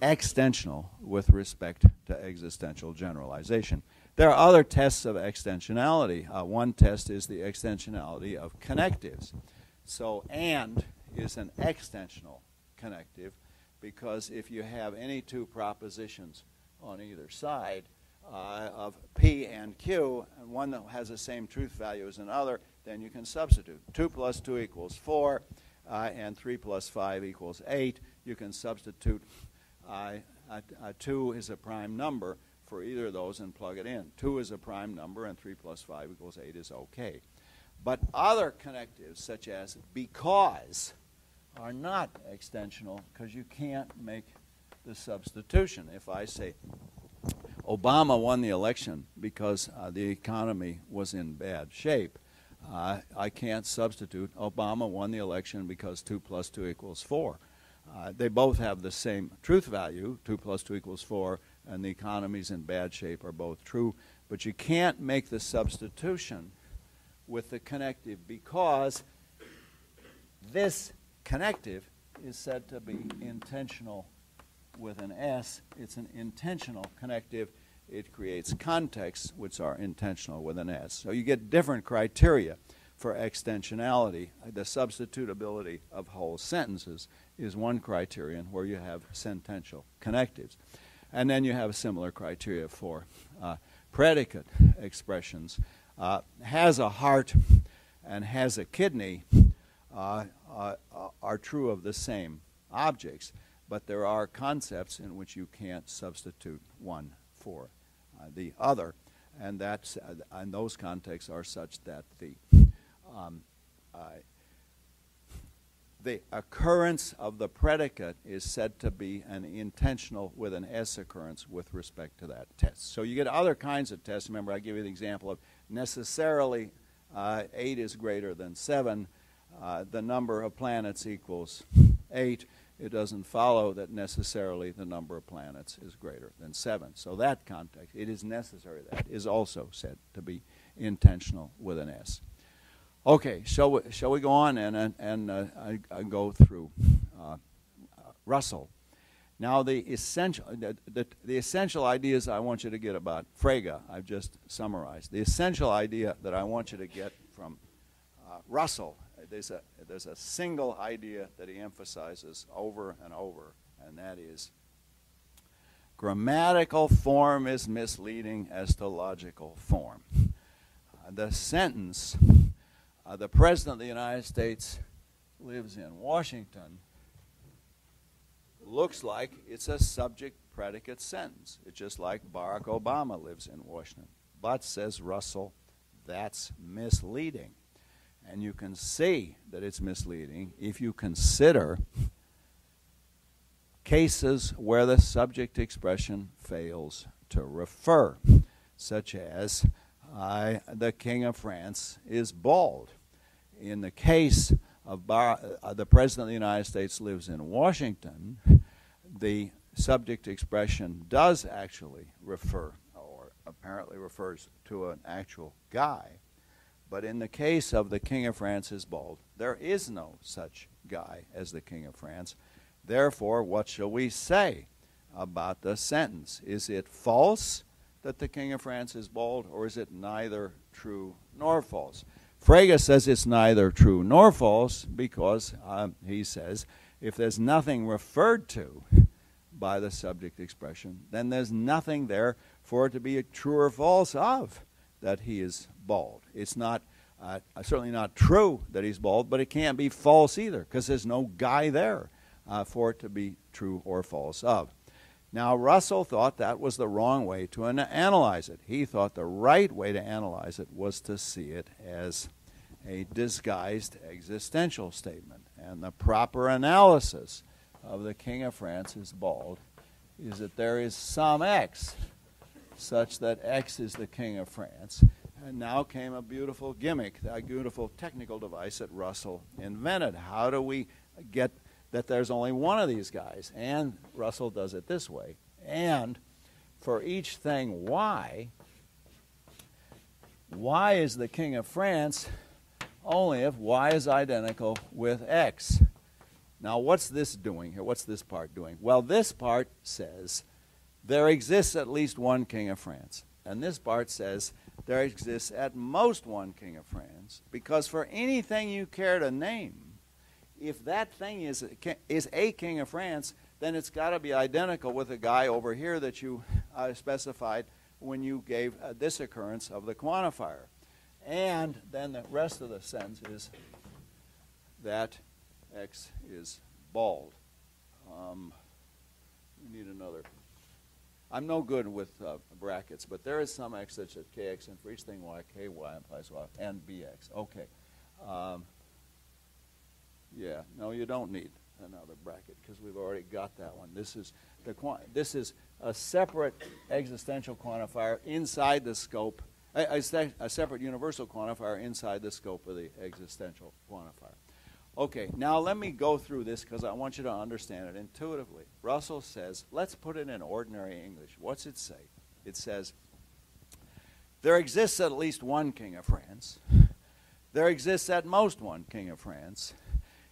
extensional with respect to existential generalization. There are other tests of extensionality. One test is the extensionality of connectives. So and is an extensional connective because if you have any two propositions on either side of P and Q, and one that has the same truth value as another, then you can substitute. 2 plus 2 equals 4, and 3 plus 5 equals 8. You can substitute 2 is a prime number for either of those and plug it in. 2 is a prime number, and 3 plus 5 equals 8 is okay. But other connectives, such as because, are not extensional because you can't make the substitution. If I say Obama won the election because the economy was in bad shape, I can't substitute Obama won the election because 2 plus 2 equals 4. They both have the same truth value, 2 plus 2 equals 4, and the economies in bad shape are both true, but you can't make the substitution with the connective because this connective is said to be intentional with an S. It's an intentional connective. It creates contexts which are intentional with an S. So you get different criteria for extensionality. The substitutability of whole sentences is one criterion where you have sentential connectives. And then you have similar criteria for predicate expressions. Has a heart and has a kidney are true of the same objects, but there are concepts in which you can't substitute one for the other, and that's and those contexts are such that the occurrence of the predicate is said to be an intentional with an S occurrence with respect to that test. So you get other kinds of tests. Remember, I give you the example of necessarily 8 is greater than 7. The number of planets equals 8. It doesn't follow that necessarily the number of planets is greater than 7. So that context, it is necessary, that is also said to be intentional with an S. Okay, shall we go on and go through Russell? Now the essential ideas I want you to get about Frege, I've just summarized. The essential idea that I want you to get from Russell, there's a single idea that he emphasizes over and over, and that is grammatical form is misleading as to logical form. The sentence, the President of the United States lives in Washington, looks like it's a subject-predicate sentence. It's just like Barack Obama lives in Washington. But, says Russell, that's misleading. And you can see that it's misleading if you consider cases where the subject expression fails to refer, such as the King of France is bald. In the case of the President of the United States lives in Washington, the subject expression does actually refer, or apparently refers to an actual guy. But in the case of the King of France is bald, there is no such guy as the King of France. Therefore, what shall we say about the sentence? Is it false that the King of France is bald, or is it neither true nor false? Frege says it's neither true nor false because, he says, if there's nothing referred to by the subject expression, then there's nothing there for it to be a true or false of that he is bald. It's not certainly not true that he's bald, but it can't be false either because there's no guy there for it to be true or false of. Now, Russell thought that was the wrong way to analyze it. He thought the right way to analyze it was to see it as a disguised existential statement. And the proper analysis of the King of France is bald is that there is some X such that X is the King of France. And now came a beautiful gimmick, a beautiful technical device that Russell invented. How do we get that there's only one of these guys? And Russell does it this way. And for each thing Y is the King of France only if Y is identical with X. Now what's this doing here? What's this part doing? Well, this part says there exists at least one King of France. And this part says there exists at most one King of France, because for anything you care to name, if that thing is a King of France, then it's got to be identical with the guy over here that you specified when you gave this occurrence of the quantifier. And then the rest of the sentence is that X is bald. We need another. I'm no good with brackets, but there is some X that's at KX, and for each thing Y, KY implies Y, and BX. Okay. Yeah, no, you don't need another bracket because we've already got that one. This is a separate existential quantifier inside the scope, a separate universal quantifier inside the scope of the existential quantifier. Okay, now let me go through this because I want you to understand it intuitively. Russell says, let's put it in ordinary English. What's it say? It says, there exists at least one king of France. There exists at most one king of France.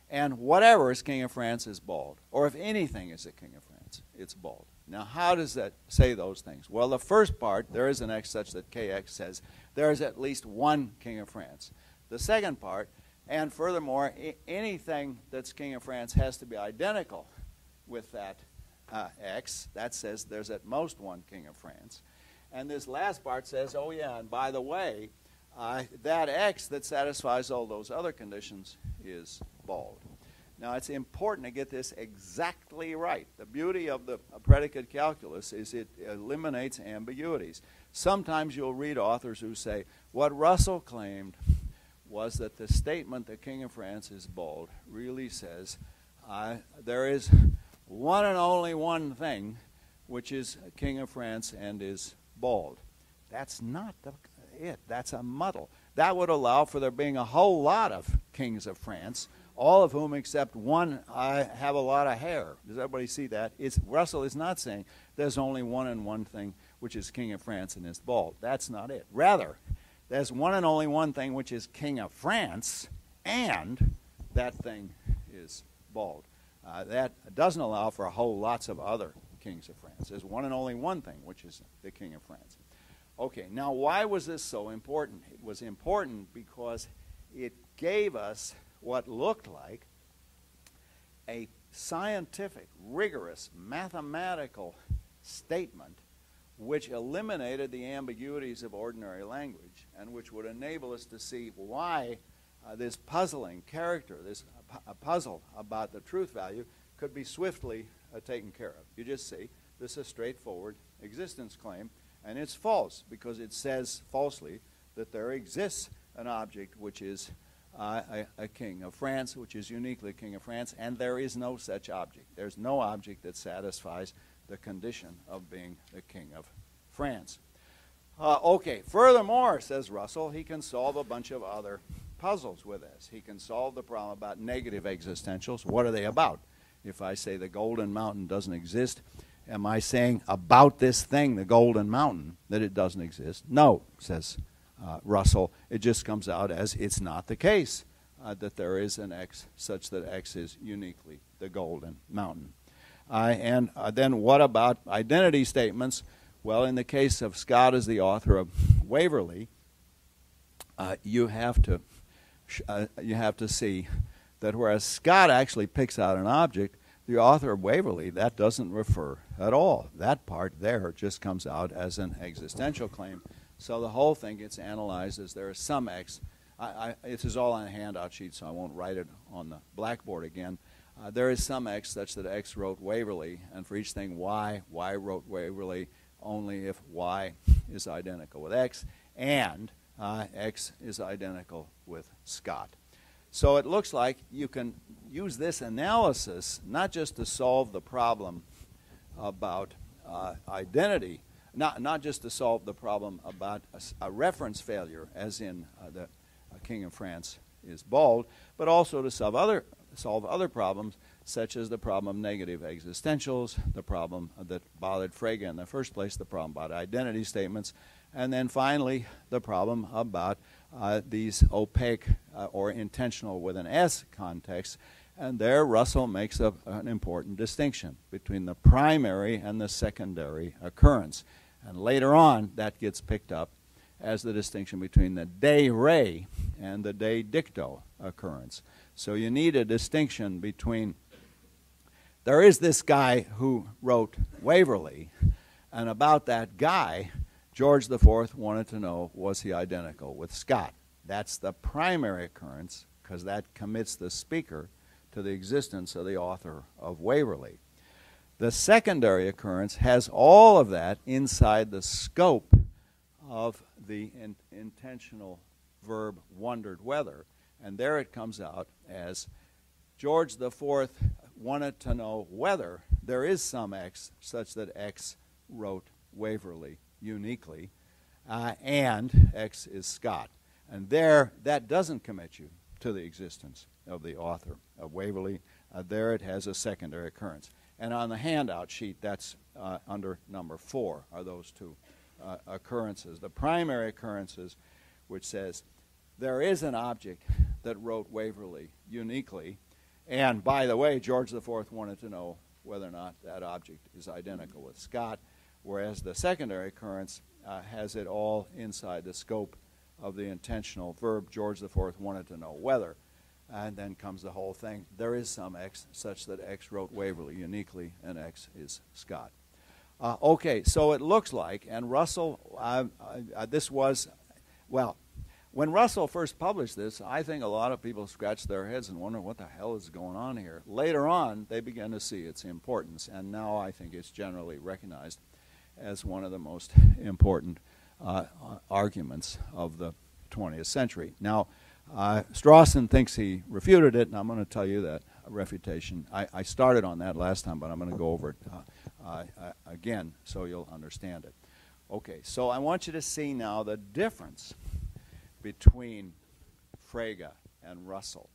And whatever is king of France is bald. Or if anything is a king of France, it's bald. Now, how does that say those things? Well, the first part, there is an X such that KX says, there is at least one king of France. The second part, and furthermore, anything that's king of France has to be identical with that X. That says there's at most one king of France. And this last part says, oh yeah, and by the way, that X that satisfies all those other conditions is bald. Now, it's important to get this exactly right. The beauty of the predicate calculus is it eliminates ambiguities. Sometimes you'll read authors who say, what Russell claimed was that the statement the king of France is bald really says there is one and only one thing which is king of France and is bald. That's not it. That's a muddle. That would allow for there being a whole lot of kings of France, all of whom except one have a lot of hair. Does everybody see that? Russell is not saying there's only one and one thing which is king of France and is bald. That's not it. Rather, there's one and only one thing which is king of France, and that thing is bald. That doesn't allow for a whole lots of other kings of France. There's one and only one thing which is the king of France. Okay, now why was this so important? It was important because it gave us what looked like a scientific, rigorous, mathematical statement which eliminated the ambiguities of ordinary language and which would enable us to see why this puzzling character, this puzzle about the truth value could be swiftly taken care of. You just see, this is a straightforward existence claim, and it's false because it says falsely that there exists an object which is a king of France, which is uniquely king of France, and there is no such object. There's no object that satisfies the condition of being the king of France. Okay, furthermore, says Russell, he can solve a bunch of other puzzles with this. He can solve the problem about negative existentials. What are they about? If I say the Golden Mountain doesn't exist, am I saying about this thing, the Golden Mountain, that it doesn't exist? No, says Russell. It just comes out as it's not the case that there is an X such that X is uniquely the Golden Mountain. Then what about identity statements? Well, in the case of Scott as the author of Waverly, you have to see that whereas Scott actually picks out an object, the author of Waverly, that doesn't refer at all. That part there just comes out as an existential claim. So the whole thing gets analyzed as there is some X. This is all on a handout sheet, so I won't write it on the blackboard again. There is some X such that X wrote Waverly, and for each thing Y wrote Waverly only if Y is identical with X, and X is identical with Scott. So it looks like you can use this analysis not just to solve the problem about identity, not just to solve the problem about a reference failure, as in the King of France is bald, but also to solve other problems, such as the problem of negative existentials, the problem that bothered Frege in the first place, the problem about identity statements, and then finally the problem about these opaque or intentional with an S contexts. And there Russell makes an important distinction between the primary and the secondary occurrence. And later on, that gets picked up as the distinction between the de re and the de dicto occurrence. So you need a distinction between there is this guy who wrote Waverley, and about that guy, George IV wanted to know, was he identical with Scott? That's the primary occurrence, because that commits the speaker to the existence of the author of Waverley. The secondary occurrence has all of that inside the scope of the intentional verb wondered whether, and there it comes out as George IV wanted to know whether there is some X such that X wrote Waverley uniquely, and X is Scott. And there, that doesn't commit you to the existence of the author of Waverley. There it has a secondary occurrence. And on the handout sheet, that's under number 4 are those two occurrences. The primary occurrences, which says there is an object that wrote Waverley uniquely, and by the way, George IV wanted to know whether or not that object is identical with Scott, whereas the secondary occurrence has it all inside the scope of the intentional verb. George IV wanted to know whether, and then comes the whole thing. There is some X such that X wrote Waverley uniquely, and X is Scott. Okay, so it looks like, and Russell, this was, well, when Russell first published this, I think a lot of people scratched their heads and wondered what the hell is going on here. Later on, they began to see its importance, and now I think it's generally recognized as one of the most important arguments of the 20th century. Now, Strawson thinks he refuted it, and I'm going to tell you that refutation. I started on that last time, but I'm going to go over it again so you'll understand it. Okay, so I want you to see now the difference between Frege and Russell.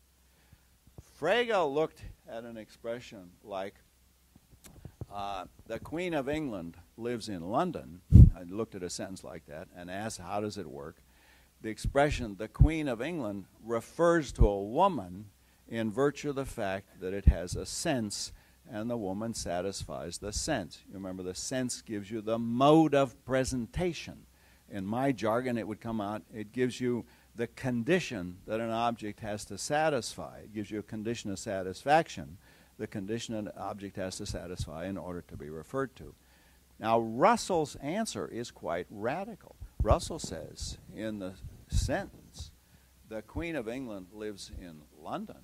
Frege looked at an expression like the Queen of England lives in London. I looked at a sentence like that and asked, how does it work? The expression, the Queen of England, refers to a woman in virtue of the fact that it has a sense, and the woman satisfies the sense. You remember, the sense gives you the mode of presentation. In my jargon, it would come out, it gives you the condition that an object has to satisfy. It gives you a condition of satisfaction, the condition an object has to satisfy in order to be referred to. Now, Russell's answer is quite radical. Russell says in the sentence, the Queen of England lives in London,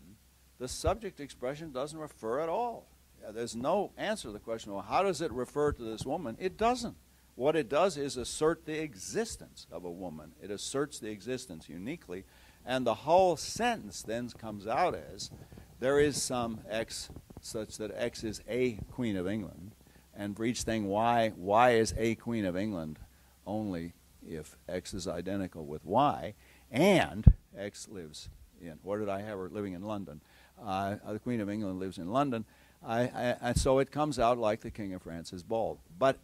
the subject expression doesn't refer at all. There's no answer to the question, well, how does it refer to this woman? It doesn't. What it does is assert the existence of a woman. It asserts the existence uniquely, and the whole sentence then comes out as, there is some X such that X is a Queen of England, and for each thing Y is a Queen of England only if X is identical with Y, and X lives in, where did I have her living in London? The Queen of England lives in London, and so it comes out like the King of France is bald. But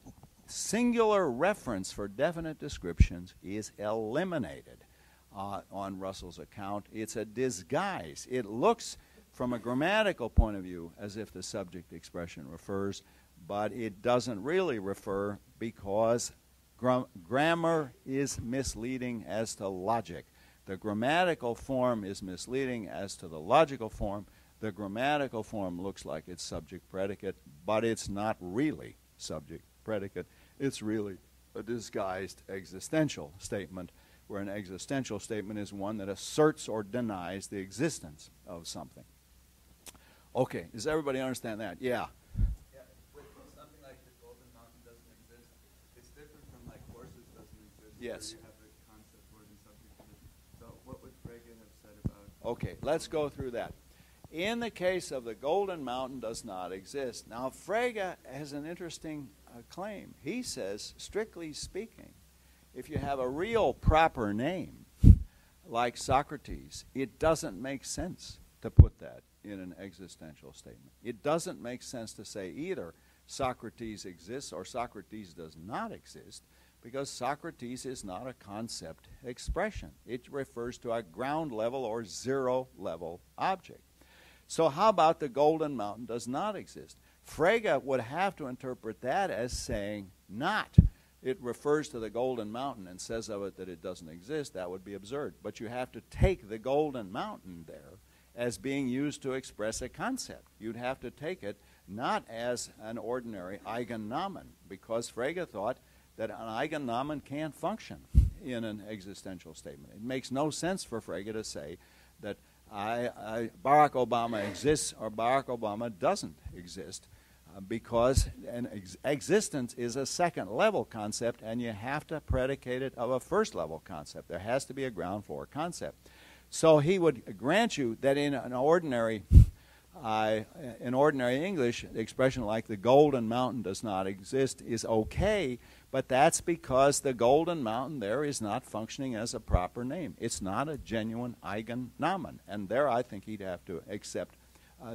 singular reference for definite descriptions is eliminated on Russell's account. It's a disguise. It looks from a grammatical point of view as if the subject expression refers, but it doesn't really refer because grammar is misleading as to logic. The grammatical form is misleading as to the logical form. The grammatical form looks like it's subject-predicate, but it's not really subject-predicate. It's really a disguised existential statement, where an existential statement is one that asserts or denies the existence of something. Okay, does everybody understand that? Yeah. Yes. So what would Frege have said about? Okay, let's go through that. In the case of the Golden Mountain does not exist. Now, Frege has an interesting claim. He says, strictly speaking, if you have a real proper name, like Socrates, it doesn't make sense to put that in an existential statement. It doesn't make sense to say either Socrates exists or Socrates does not exist, because Socrates is not a concept expression. It refers to a ground level or zero level object. So how about the Golden Mountain does not exist? Frege would have to interpret that as saying not. It refers to the Golden Mountain and says of it that it doesn't exist. That would be absurd. But you have to take the Golden Mountain there as being used to express a concept. You'd have to take it not as an ordinary eigennomen, because Frege thought that an eigennomen can't function in an existential statement. It makes no sense for Frege to say that Barack Obama exists or Barack Obama doesn't exist, because an existence is a second-level concept, and you have to predicate it of a first-level concept. There has to be a ground-floor concept. So he would grant you that in an ordinary English, the expression like the Golden Mountain does not exist is okay, but that's because the Golden Mountain there is not functioning as a proper name. It's not a genuine eigennomen. And there I think he'd have to accept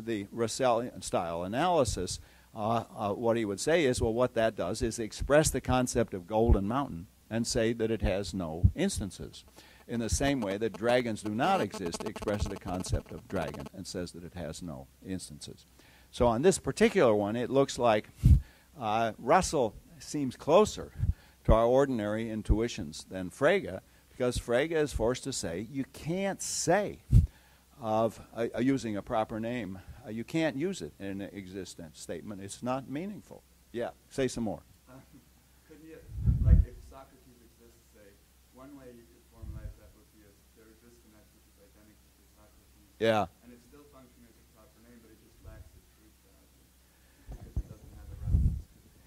the Russellian-style analysis. What he would say is, well, what that does is express the concept of Golden Mountain and say that it has no instances, in the same way that dragons do not exist, expresses the concept of dragon and says that it has no instances. So on this particular one, it looks like Russell seems closer to our ordinary intuitions than Frege, because Frege is forced to say you can't say of using a proper name, you can't use it in an existent statement. It's not meaningful. Yeah, say some more. Couldn't you, like if Socrates exists, say, one way you could formalize that would be as there exists an essence that's identical to Socrates. Yeah. And it's still functioning as a proper name, but it just lacks the truth because it doesn't have a reference.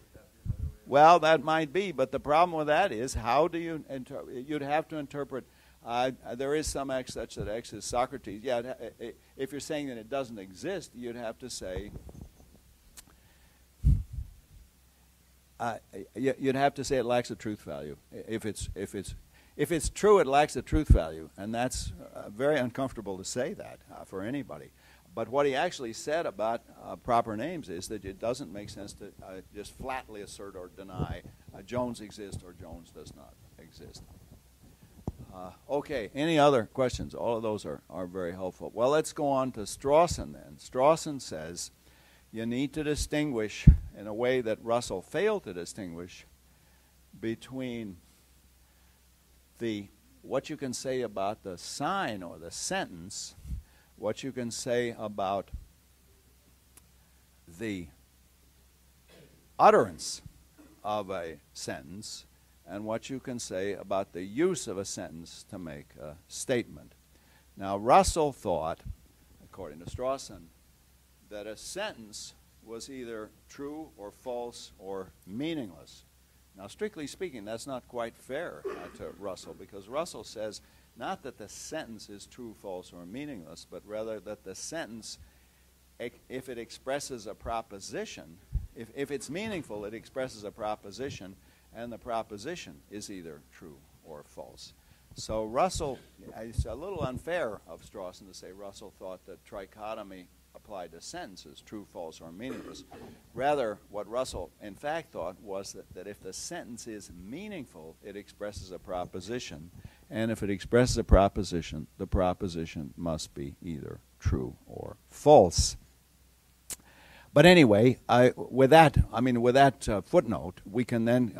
Would that be another way? Well, that might be, but the problem with that is how do you interpret? You'd have to interpret. There is some X such that X is Socrates. Yeah, if you're saying that it doesn't exist, you'd have to say it lacks a truth value. If it's true, it lacks a truth value, and that's very uncomfortable to say that for anybody. But what he actually said about proper names is that it doesn't make sense to just flatly assert or deny Jones exists or Jones does not exist. Okay, any other questions? All of those are very helpful. Well, let's go on to Strawson then. Strawson says you need to distinguish, in a way that Russell failed to distinguish, between what you can say about the sign or the sentence, what you can say about the utterance of a sentence, and what you can say about the use of a sentence to make a statement. Now, Russell thought, according to Strawson, that a sentence was either true or false or meaningless. Now, strictly speaking, that's not quite fair to Russell, because Russell says not that the sentence is true, false, or meaningless, but rather that the sentence, if it expresses a proposition, if it's meaningful, it expresses a proposition, and the proposition is either true or false. So Russell, it's a little unfair of Strawson to say Russell thought that trichotomy applied to sentences, true, false, or meaningless. Rather, what Russell in fact thought was that if the sentence is meaningful, it expresses a proposition, and if it expresses a proposition, the proposition must be either true or false. But anyway, with that footnote, we can then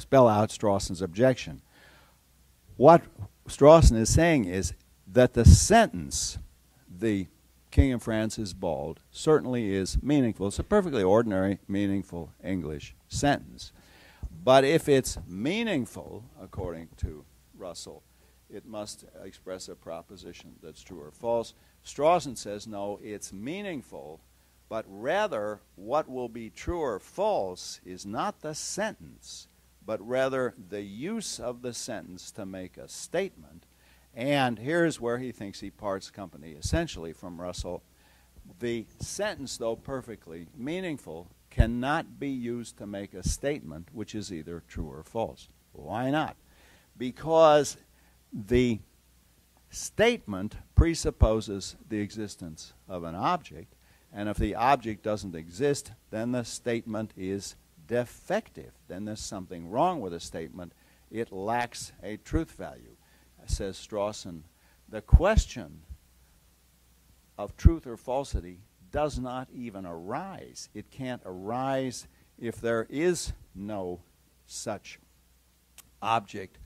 spell out Strawson's objection. What Strawson is saying is that the sentence, the King of France is bald, certainly is meaningful. It's a perfectly ordinary, meaningful English sentence. But if it's meaningful, according to Russell, it must express a proposition that's true or false. Strawson says, no, it's meaningful, but rather what will be true or false is not the sentence, but rather the use of the sentence to make a statement. And here's where he thinks he parts company essentially from Russell. The sentence, though perfectly meaningful, cannot be used to make a statement which is either true or false. Why not? Because the statement presupposes the existence of an object, and if the object doesn't exist, then the statement is defective. Then there's something wrong with the statement. It lacks a truth value. Says Strawson, the question of truth or falsity does not even arise. It can't arise if there is no such object,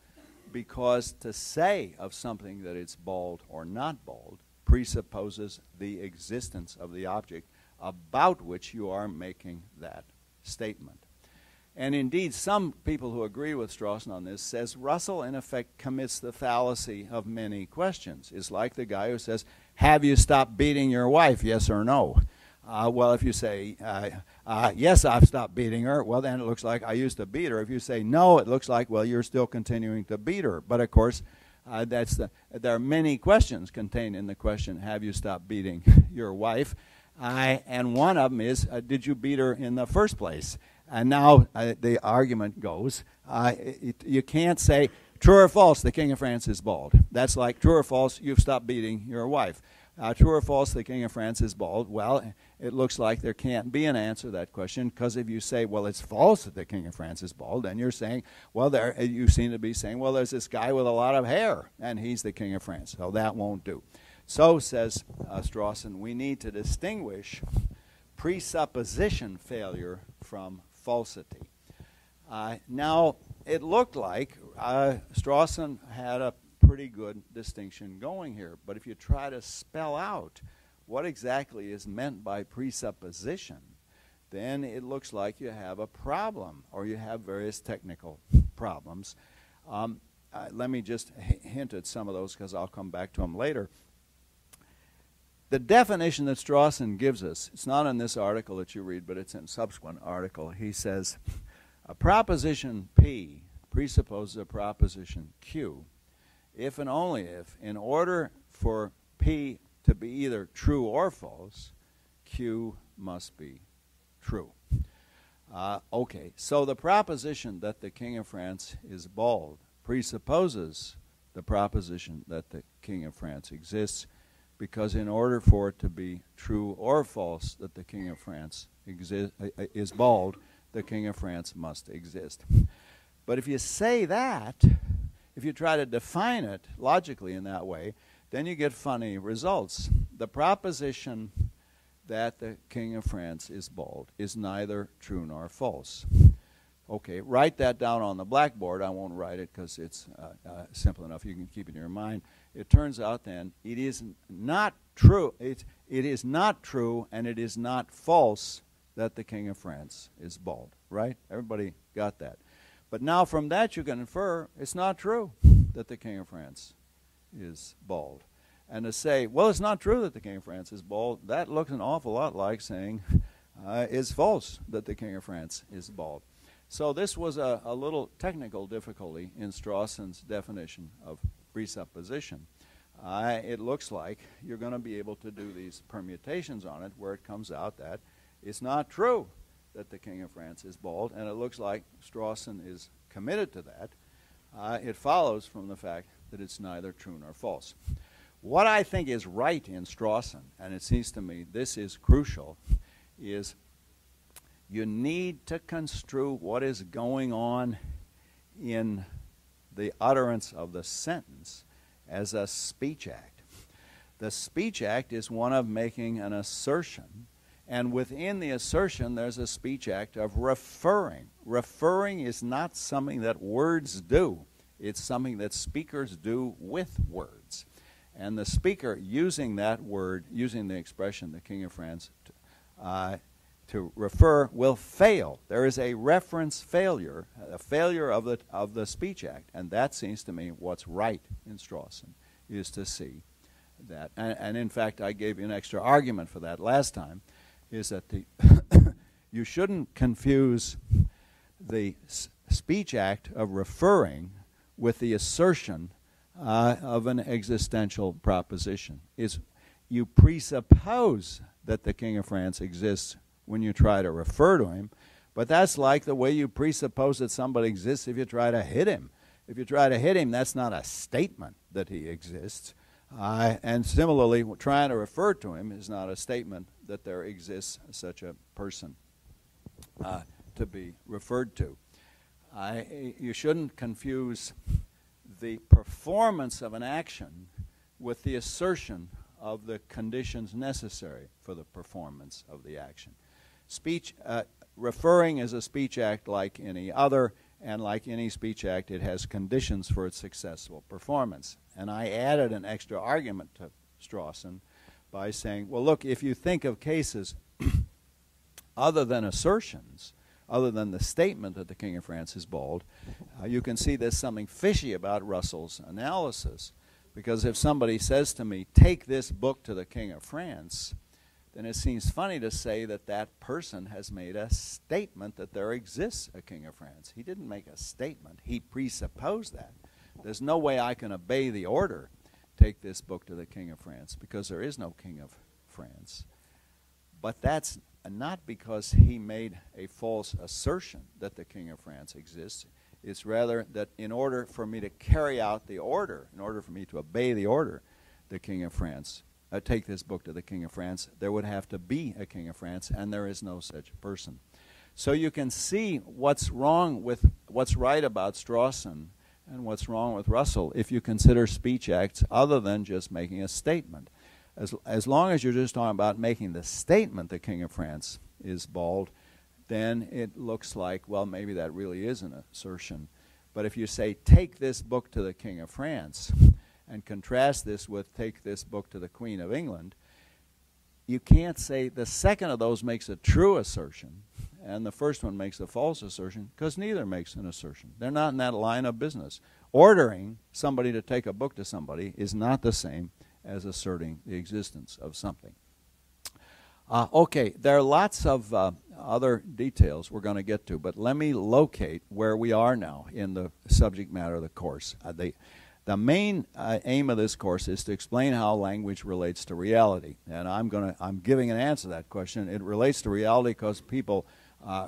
because to say of something that it's bald or not bald presupposes the existence of the object, about which you are making that statement. And indeed, some people who agree with Strawson on this says Russell, in effect, commits the fallacy of many questions. It's like the guy who says, have you stopped beating your wife, yes or no? Well, if you say, yes, I've stopped beating her, well, then it looks like I used to beat her. If you say no, it looks like, well, you're still continuing to beat her. But, of course, there are many questions contained in the question, have you stopped beating your wife? And one of them is, did you beat her in the first place? And now the argument goes, you can't say, true or false, the King of France is bald. That's like, true or false, you've stopped beating your wife. True or false, the King of France is bald. Well, it looks like there can't be an answer to that question, because if you say, well, it's false that the King of France is bald, then you're saying, well, you seem to be saying, well, there's this guy with a lot of hair, and he's the King of France. So that won't do. So, says Strawson, we need to distinguish presupposition failure from falsity. Now, it looked like Strawson had a pretty good distinction going here, but if you try to spell out what exactly is meant by presupposition, then it looks like you have a problem, or you have various technical problems. Let me just hint at some of those, because I'll come back to them later. The definition that Strawson gives us, it's not in this article that you read, but it's in a subsequent article. He says, a proposition P presupposes a proposition Q if and only if, in order for P to be either true or false, Q must be true. Okay, so the proposition that the King of France is bald presupposes the proposition that the King of France exists, because in order for it to be true or false that the King of France is bald, the King of France must exist. But if you say that, if you try to define it logically in that way, then you get funny results. The proposition that the King of France is bald is neither true nor false. Okay, write that down on the blackboard. I won't write it because it's simple enough. You can keep it in your mind. It turns out then it is not true. It is not true, and it is not false that the King of France is bald, right? Everybody got that. But now from that you can infer it's not true that the King of France is bald. And to say, well, it's not true that the King of France is bald, that looks an awful lot like saying it's false that the King of France is bald. So this was a little technical difficulty in Strawson's definition of presupposition. It looks like you're going to be able to do these permutations on it where it comes out that it's not true that the King of France is bald, and it looks like Strawson is committed to that. It follows from the fact that it's neither true nor false. What I think is right in Strawson, and it seems to me this is crucial, is you need to construe what is going on in the utterance of the sentence as a speech act. The speech act is one of making an assertion, and within the assertion there's a speech act of referring. Referring is not something that words do. It's something that speakers do with words. And the speaker using that word, using the expression, the King of France, to refer will fail. There is a reference failure, a failure of the speech act, and that seems to me what's right in Strawson is to see that. And in fact, I gave you an extra argument for that last time, is that you shouldn't confuse the speech act of referring with the assertion of an existential proposition. You presuppose that the King of France exists when you try to refer to him, but that's like the way you presuppose that somebody exists if you try to hit him. If you try to hit him, that's not a statement that he exists. And similarly, trying to refer to him is not a statement that there exists such a person to be referred to. You shouldn't confuse the performance of an action with the assertion of the conditions necessary for the performance of the action. Referring is a speech act like any other, and like any speech act, it has conditions for its successful performance. And I added an extra argument to Strawson by saying, well, look, if you think of cases other than assertions, other than the statement that the King of France is bald, you can see there's something fishy about Russell's analysis. Because if somebody says to me, take this book to the King of France, then it seems funny to say that that person has made a statement that there exists a King of France. He didn't make a statement. He presupposed that. There's no way I can obey the order, take this book to the King of France, because there is no King of France. But that's not because he made a false assertion that the King of France exists. It's rather that in order for me to carry out the order, in order for me to obey the order, the King of France, take this book to the King of France, there would have to be a King of France, and there is no such person. So you can see what's wrong with, what's right about Strawson and what's wrong with Russell if you consider speech acts other than just making a statement. As long as you're just talking about making the statement the King of France is bald, then it looks like, well, maybe that really is an assertion. But if you say, take this book to the King of France, and contrast this with, take this book to the Queen of England, you can't say the second of those makes a true assertion, and the first one makes a false assertion, because neither makes an assertion. They're not in that line of business. Ordering somebody to take a book to somebody is not the same as asserting the existence of something. Okay, there are lots of other details we're going to get to, but let me locate where we are now in the subject matter of the course. The main aim of this course is to explain how language relates to reality, and I'm giving an answer to that question. It relates to reality because people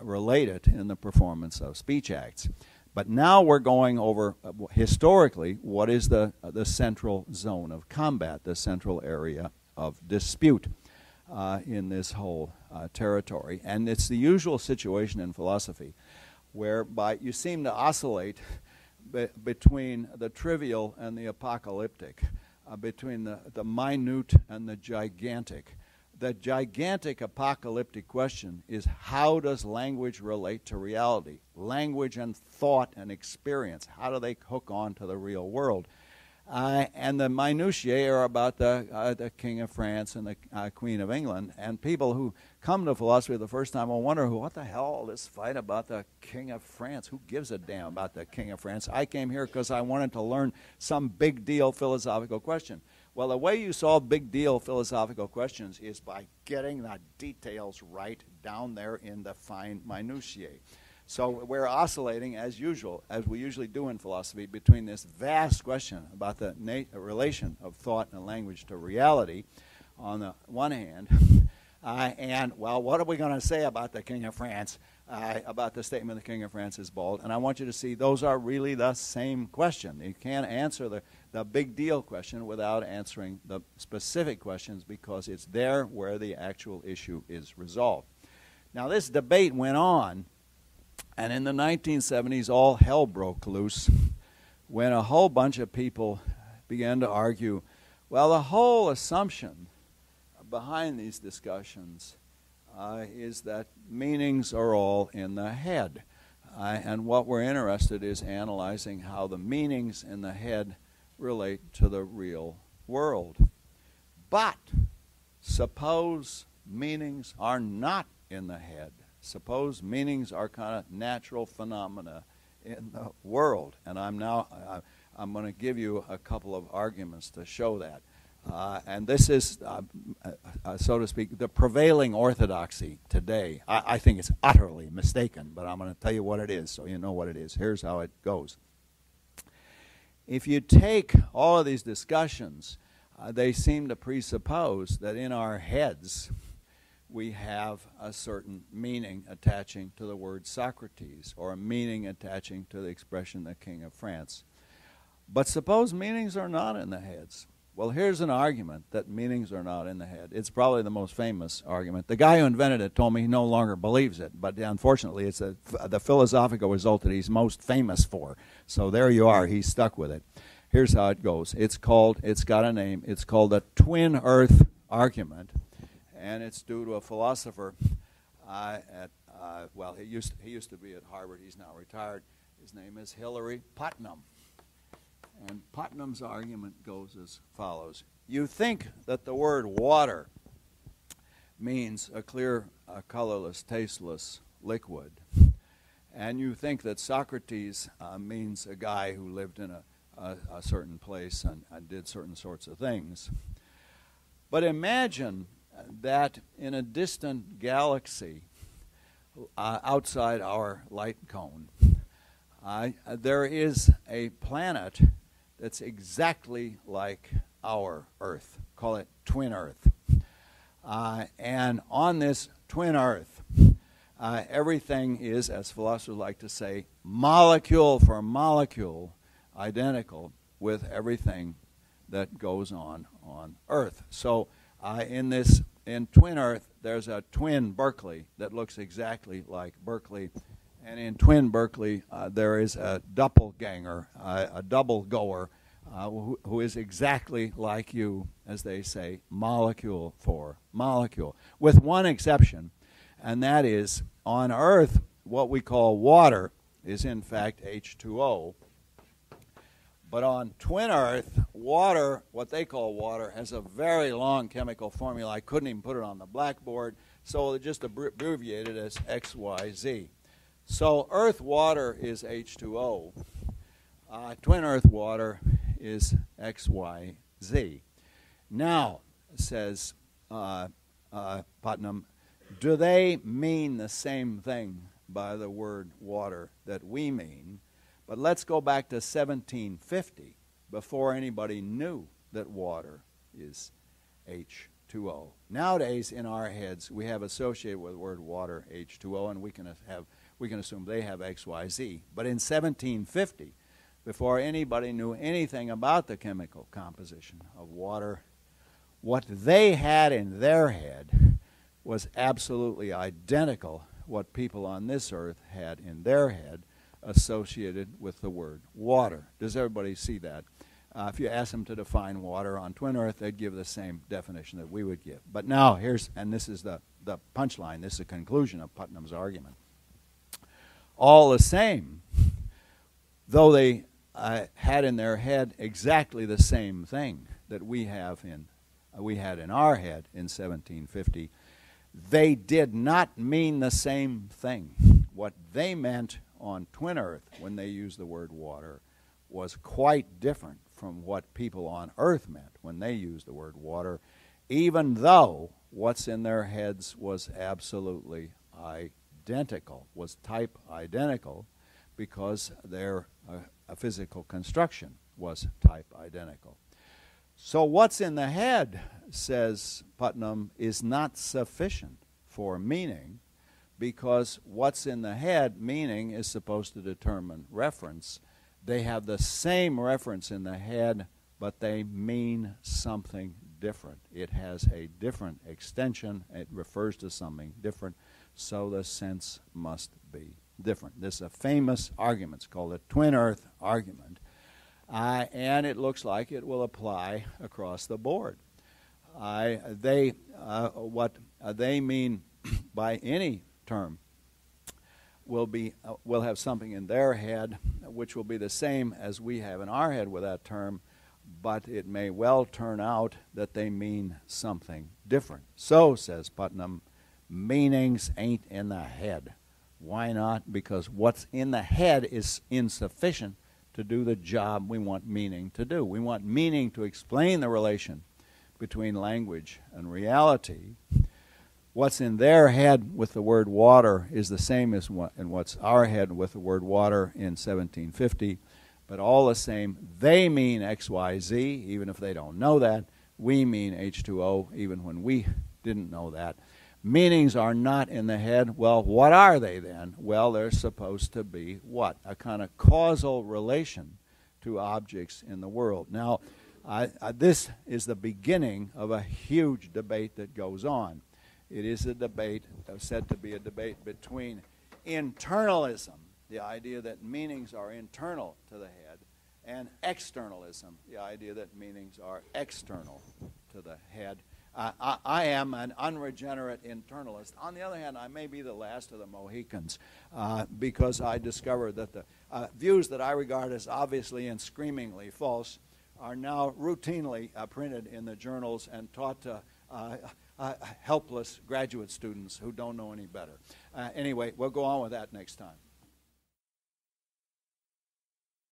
relate it in the performance of speech acts. But now we're going over, historically, what is the central zone of combat, the central area of dispute in this whole territory. And it's the usual situation in philosophy whereby you seem to oscillate between the trivial and the apocalyptic, between the minute and the gigantic. The gigantic apocalyptic question is, how does language relate to reality? Language and thought and experience, how do they hook on to the real world? And the minutiae are about the King of France and the Queen of England. And people who come to philosophy the first time will wonder, what the hell all this fight about the King of France? Who gives a damn about the King of France? I came here because I wanted to learn some big deal philosophical question. Well, the way you solve big deal philosophical questions is by getting the details right down there in the fine minutiae. So we're oscillating, as usual, as we usually do in philosophy, between this vast question about the relation of thought and language to reality on the one hand, and, well, what are we going to say about the King of France, about the statement the King of France is bald? And I want you to see those are really the same question. You can't answer the big deal question without answering the specific questions, because it's there where the actual issue is resolved. Now, this debate went on. And in the 1970s, all hell broke loose when a whole bunch of people began to argue, well, the whole assumption behind these discussions is that meanings are all in the head. And what we're interested in is analyzing how the meanings in the head relate to the real world. But suppose meanings are not in the head. Suppose meanings are kind of natural phenomena in the world. And I'm going to give you a couple of arguments to show that. And this is, so to speak, the prevailing orthodoxy today. I think it's utterly mistaken, but I'm going to tell you what it is so you know what it is. Here's how it goes. If you take all of these discussions, they seem to presuppose that in our heads, we have a certain meaning attaching to the word Socrates, or a meaning attaching to the expression the King of France. But suppose meanings are not in the heads. Well, here's an argument that meanings are not in the head. It's probably the most famous argument. The guy who invented it told me he no longer believes it, but unfortunately it's the philosophical result that he's most famous for. So there you are, he's stuck with it. Here's how it goes. It's got a name, it's called the Twin Earth argument. And it's due to a philosopher well, he used to be at Harvard. He's now retired. His name is Hillary Putnam. And Putnam's argument goes as follows. You think that the word water means a clear, colorless, tasteless liquid. And you think that Socrates means a guy who lived in a certain place and did certain sorts of things. But imagine that in a distant galaxy outside our light cone, there is a planet that's exactly like our Earth. Call it Twin Earth. And on this Twin Earth, everything is, as philosophers like to say, molecule for molecule identical with everything that goes on Earth. So in Twin Earth, there's a twin Berkeley that looks exactly like Berkeley. And in Twin Berkeley, there is a doppelganger, a double goer, who is exactly like you, as they say, molecule for molecule, with one exception, and that is on Earth, what we call water is in fact H2O. But on Twin Earth, water, what they call water, has a very long chemical formula. I couldn't even put it on the blackboard, so it just abbreviated as XYZ. So Earth water is H2O. Twin Earth water is XYZ. Now, says Putnam, do they mean the same thing by the word water that we mean? But let's go back to 1750, before anybody knew that water is H2O. Nowadays, in our heads, we have associated with the word water H2O, and we can have we can assume they have XYZ. But in 1750, before anybody knew anything about the chemical composition of water, what they had in their head was absolutely identical what people on this earth had in their head associated with the word water. Does everybody see that? If you ask them to define water on Twin Earth, they'd give the same definition that we would give. But now here's, and this is the punchline, this is the conclusion of Putnam's argument. All the same, though they had in their head exactly the same thing that we have in we had in our head in 1750, they did not mean the same thing. What they meant on Twin Earth when they used the word water was quite different from what people on Earth meant when they used the word water, even though what's in their heads was absolutely identical, was type identical, because their physical construction was type identical. So what's in the head, says Putnam, is not sufficient for meaning, because what's in the head, meaning, is supposed to determine reference. They have the same reference in the head, but they mean something different. It has a different extension. It refers to something different. So the sense must be different. This is a famous argument. It's called the Twin Earth argument. And it looks like it will apply across the board. What they mean by any term will have something in their head which will be the same as we have in our head with that term, but it may well turn out that they mean something different. So, says Putnam, meanings ain't in the head. Why not? Because what's in the head is insufficient to do the job we want meaning to do. We want meaning to explain the relation between language and reality. What's in their head with the word water is the same as in what's our head with the word water in 1750, but all the same, they mean XYZ, even if they don't know that. We mean H2O, even when we didn't know that. Meanings are not in the head. Well, what are they then? Well, they're supposed to be what? A kind of causal relation to objects in the world. Now, this is the beginning of a huge debate that goes on. It is a debate, said to be a debate between internalism, the idea that meanings are internal to the head, and externalism, the idea that meanings are external to the head. I am an unregenerate internalist. On the other hand, I may be the last of the Mohicans because I discovered that the views that I regard as obviously and screamingly false are now routinely printed in the journals and taught to helpless graduate students who don't know any better. Anyway, we'll go on with that next time.